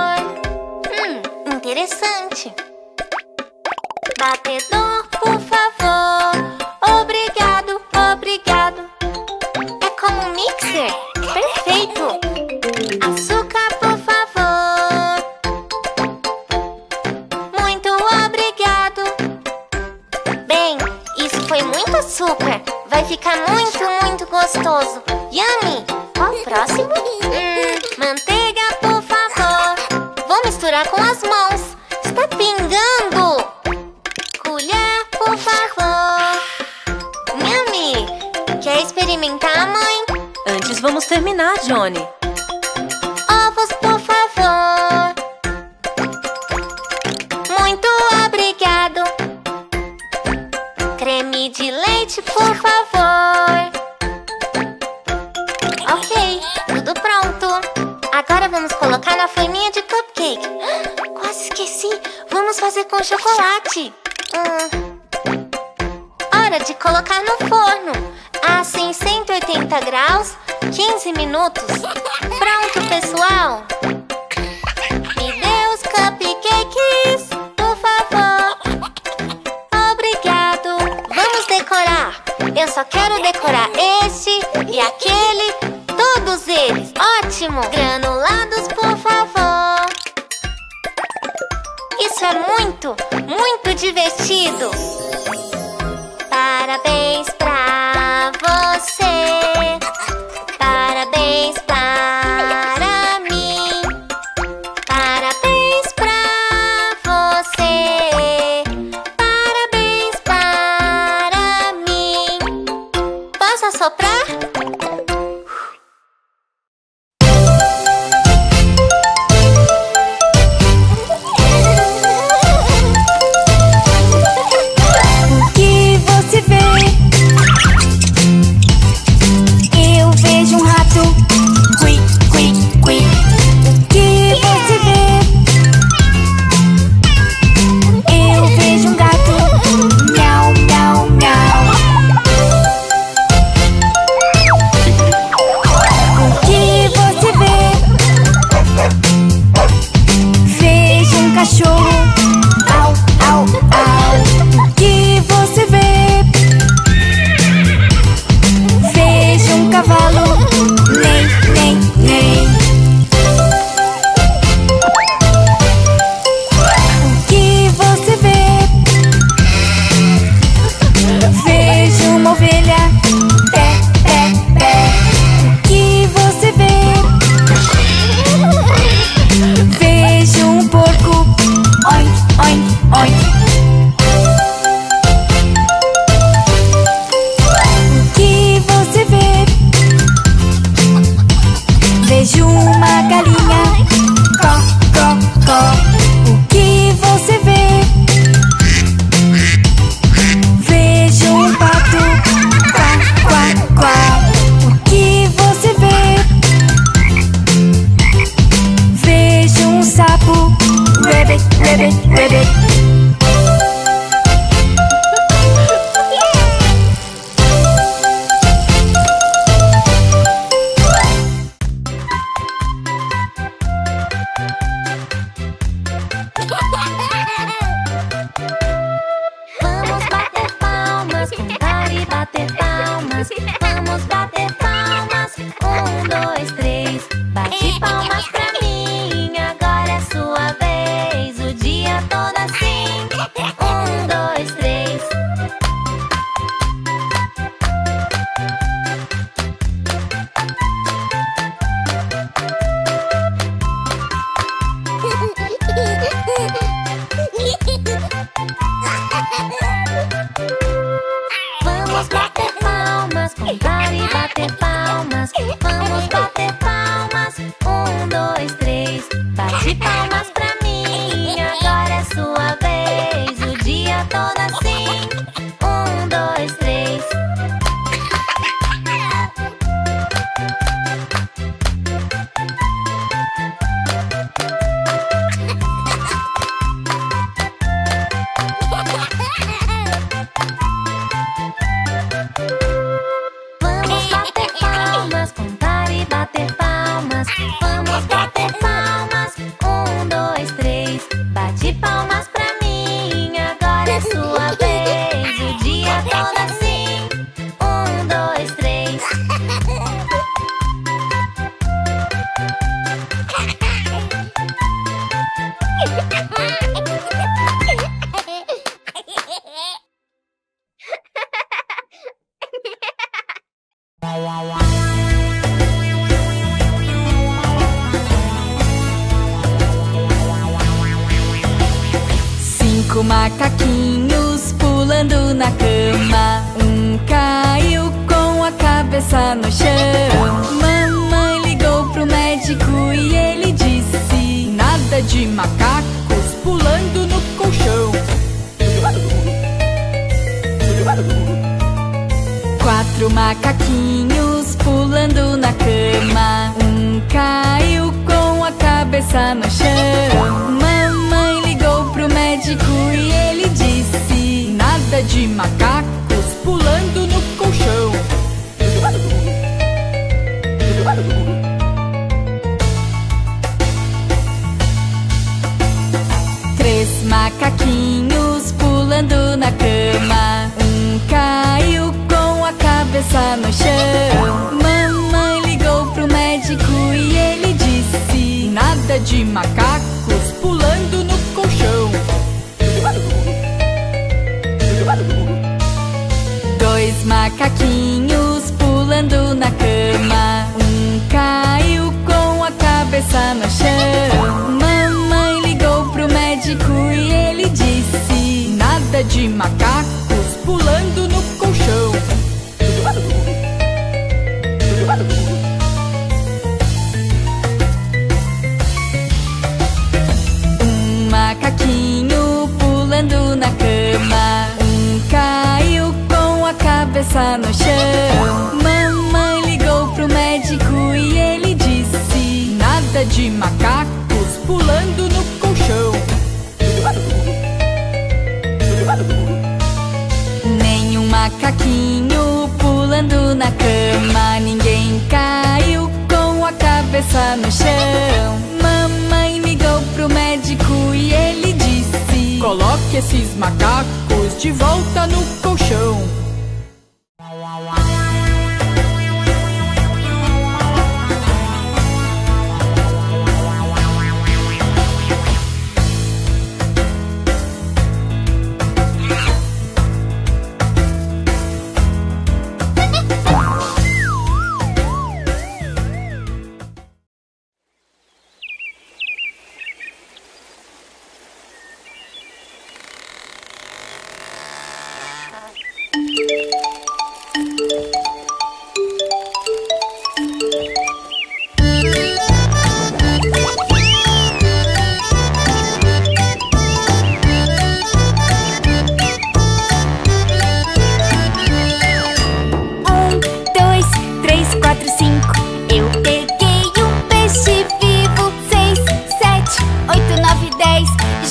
Interessante. Batedor, por favor. Obrigado, obrigado. É como um mixer. Perfeito. Açúcar, por favor. Muito obrigado. Bem, isso foi muito açúcar. Vai ficar muito, muito gostoso. Yummy! Qual o próximo? Manteiga, por favor. Vou misturar com as mãos. Está pingando. Colher, por favor. Yummy! Quer experimentar, mãe? Antes vamos terminar, Johnny. Ovos, por favor. Muito obrigado. Creme de leite, por favor. Ok, tudo pronto. Agora vamos colocar na forminha de cupcake. Quase esqueci. Vamos fazer com chocolate. Hora de colocar no forno. A 180 graus, 15 minutos. Pronto, pessoal. Me dê os cupcakes, por favor. Obrigado. Vamos decorar. Eu só quero decorar este e aquele. Todos eles! Ótimo! Granulados, por favor! Isso é muito, muito divertido! Parabéns pra você! Parabéns para mim! Parabéns pra você! Parabéns para mim! Posso assoprar? ribbit, ribbit.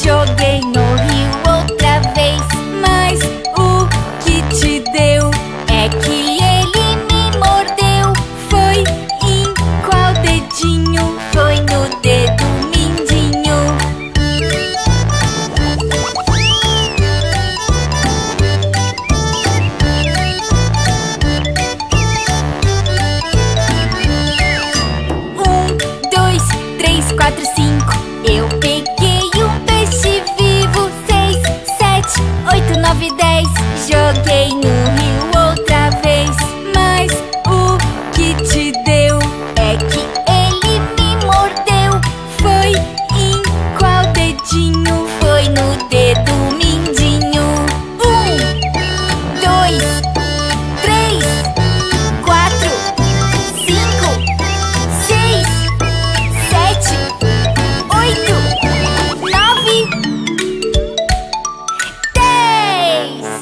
joguei no rio outra vez. Mas o que te deu é que ele me mordeu. Foi em qual dedinho? Foi no dedo mindinho. Um, dois, três, quatro, cinco. Eu peguei um peixe vivo. 6, 7, 8, 9, 10. Joguei no rio outra vez. Mas o que te deu é que ele me mordeu. Foi em qual dedinho? Foi no dedo mindinho. 1, 2, 3, 4, 5, 6, 7, 8, 9, 10.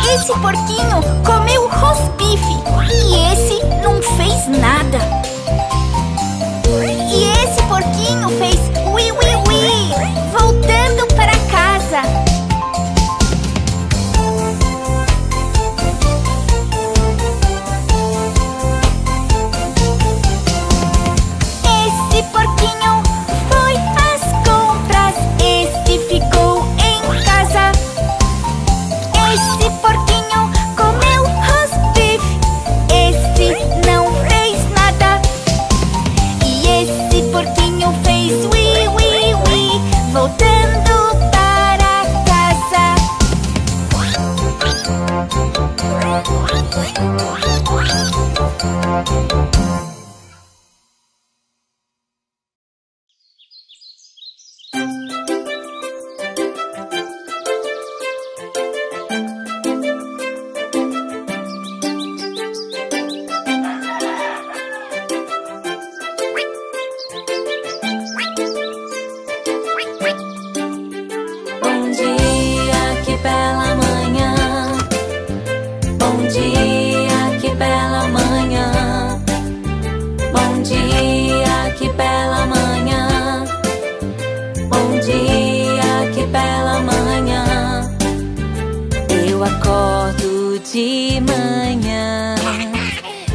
Esse porquinho comeu rosbife e esse não fez nada. E esse porquinho fez ui, ui, ui, voltando para casa. Esse porquinho foi às compras, esse ficou em casa. Esse porquinho comeu rosbife, esse não fez nada. E esse porquinho fez ui, ui, ui, voltando para casa. De manhã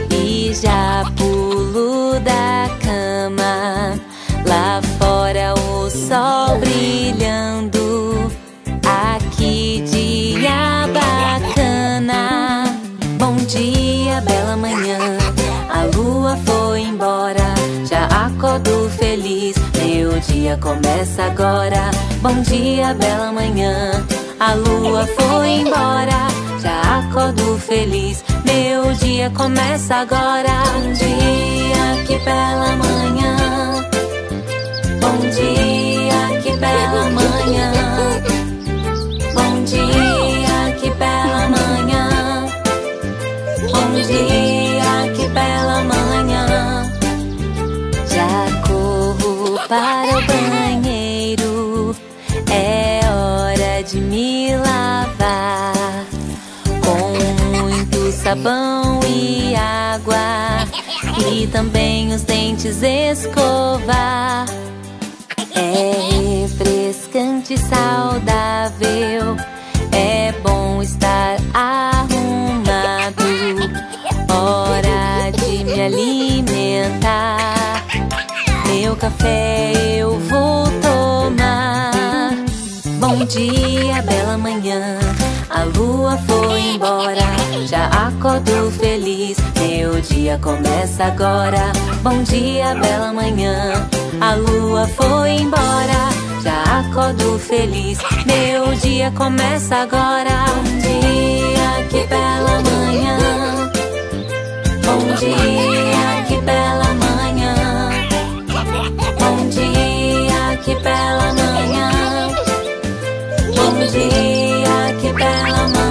e já pulo da cama. Lá fora o sol brilhando, aqui dia bacana. Bom dia, bela manhã. A lua foi embora, já acordo feliz. Meu dia começa agora. Bom dia, bela manhã. A lua foi embora, já acordo feliz, meu dia começa agora. Bom dia, que bela manhã. Bom dia, que bela manhã. Bom dia, que bela manhã. Bom dia, que bela manhã. Já corro para o banheiro, é hora de me lavar. Sabão e água, e também os dentes escovar. É refrescante e saudável café eu vou tomar. Bom dia, bela manhã, a lua foi embora. Já acordo feliz, meu dia começa agora. Bom dia, bela manhã, a lua foi embora. Já acordo feliz, meu dia começa agora. Bom dia, que bela manhã. Bom dia, que bela manhã. Bom dia, que bela manhã. Bom dia, que bela manhã.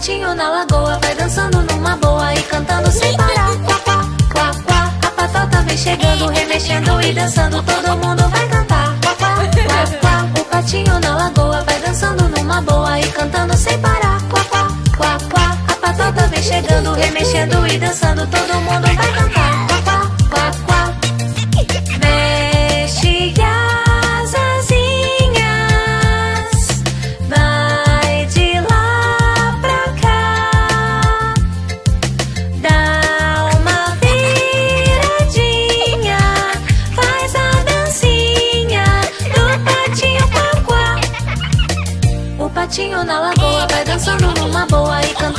patinho na lagoa, vai dançando numa boa e cantando sem parar. Quá, quá, quá, a patota vem chegando, remexendo e dançando, todo mundo vai cantar. Quá, quá, quá, o patinho na lagoa, vai dançando numa boa e cantando sem parar. Quá, quá, quá, quá, a patota vem chegando, remexendo e dançando, todo mundo vai cantar. Quá, quá, quá, quá. Mexe as asinhas, vai de lá pra cá, dá uma viradinha, faz a dancinha do patinho Quaquá. O patinho na lagoa vai dançando numa boa e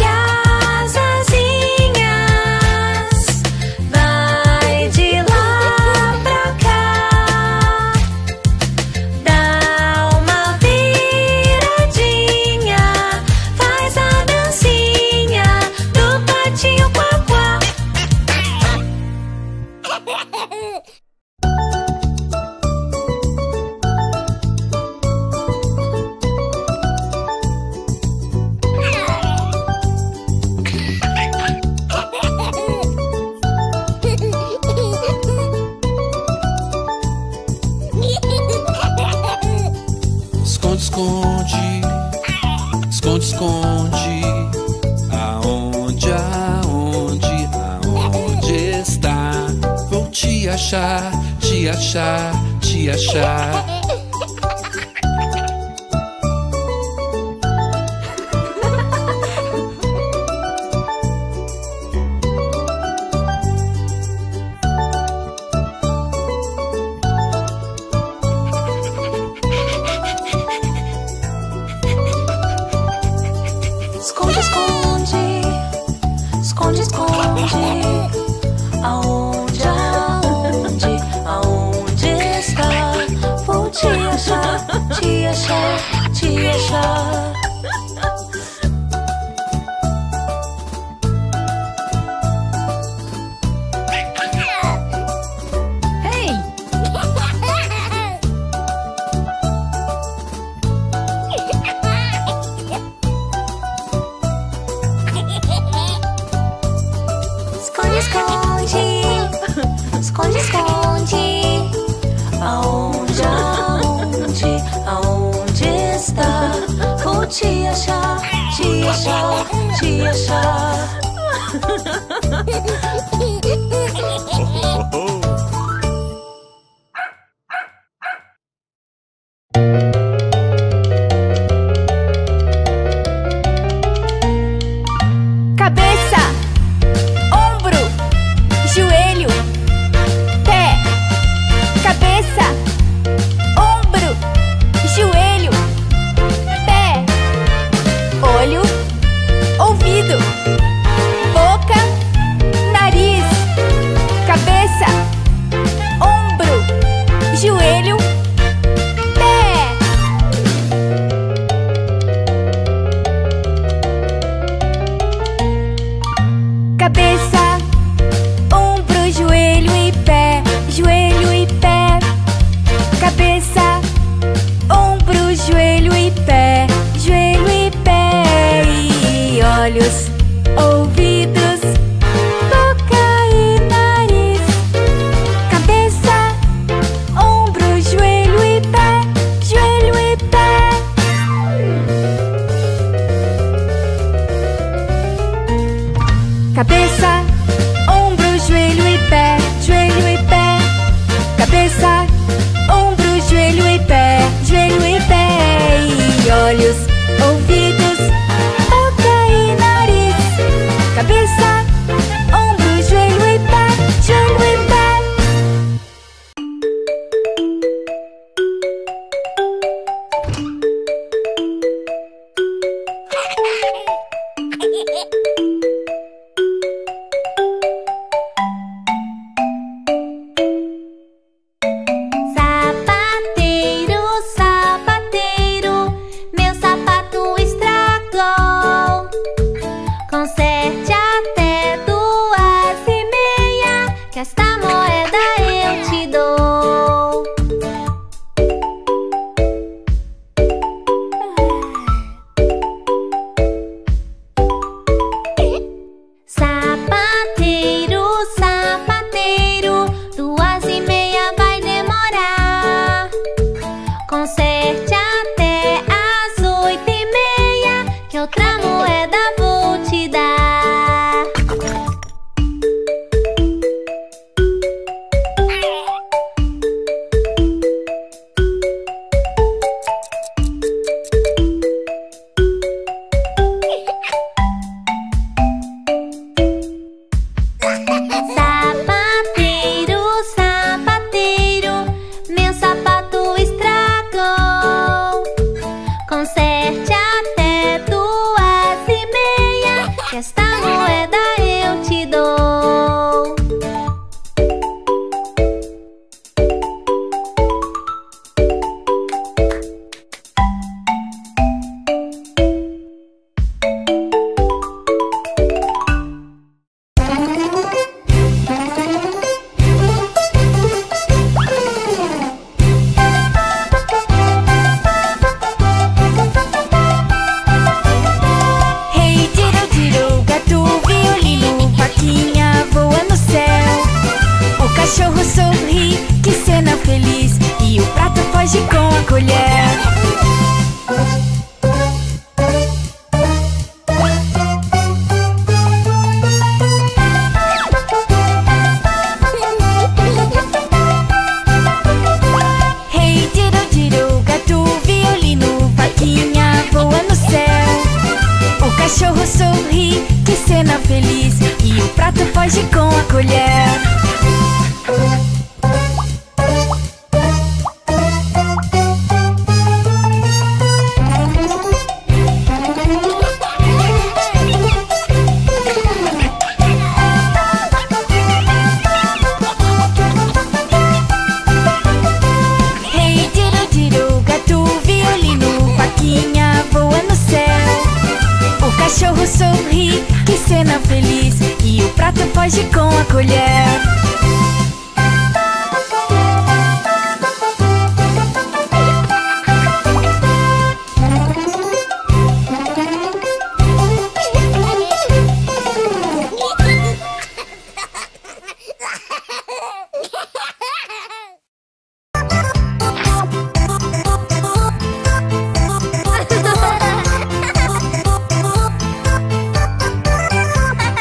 as asinhas, vai de lá pra cá, dá uma viradinha, faz a dancinha do patinho Quaquá. Esconde, esconde, esconde, aonde, aonde, aonde está? Vou te achar, te achar, te achar. Olho, ouvido, boca, nariz. mulher. Foge com a colher.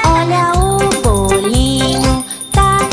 Olha o bolinho, tá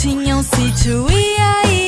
Tinha um sítio, ia, ia.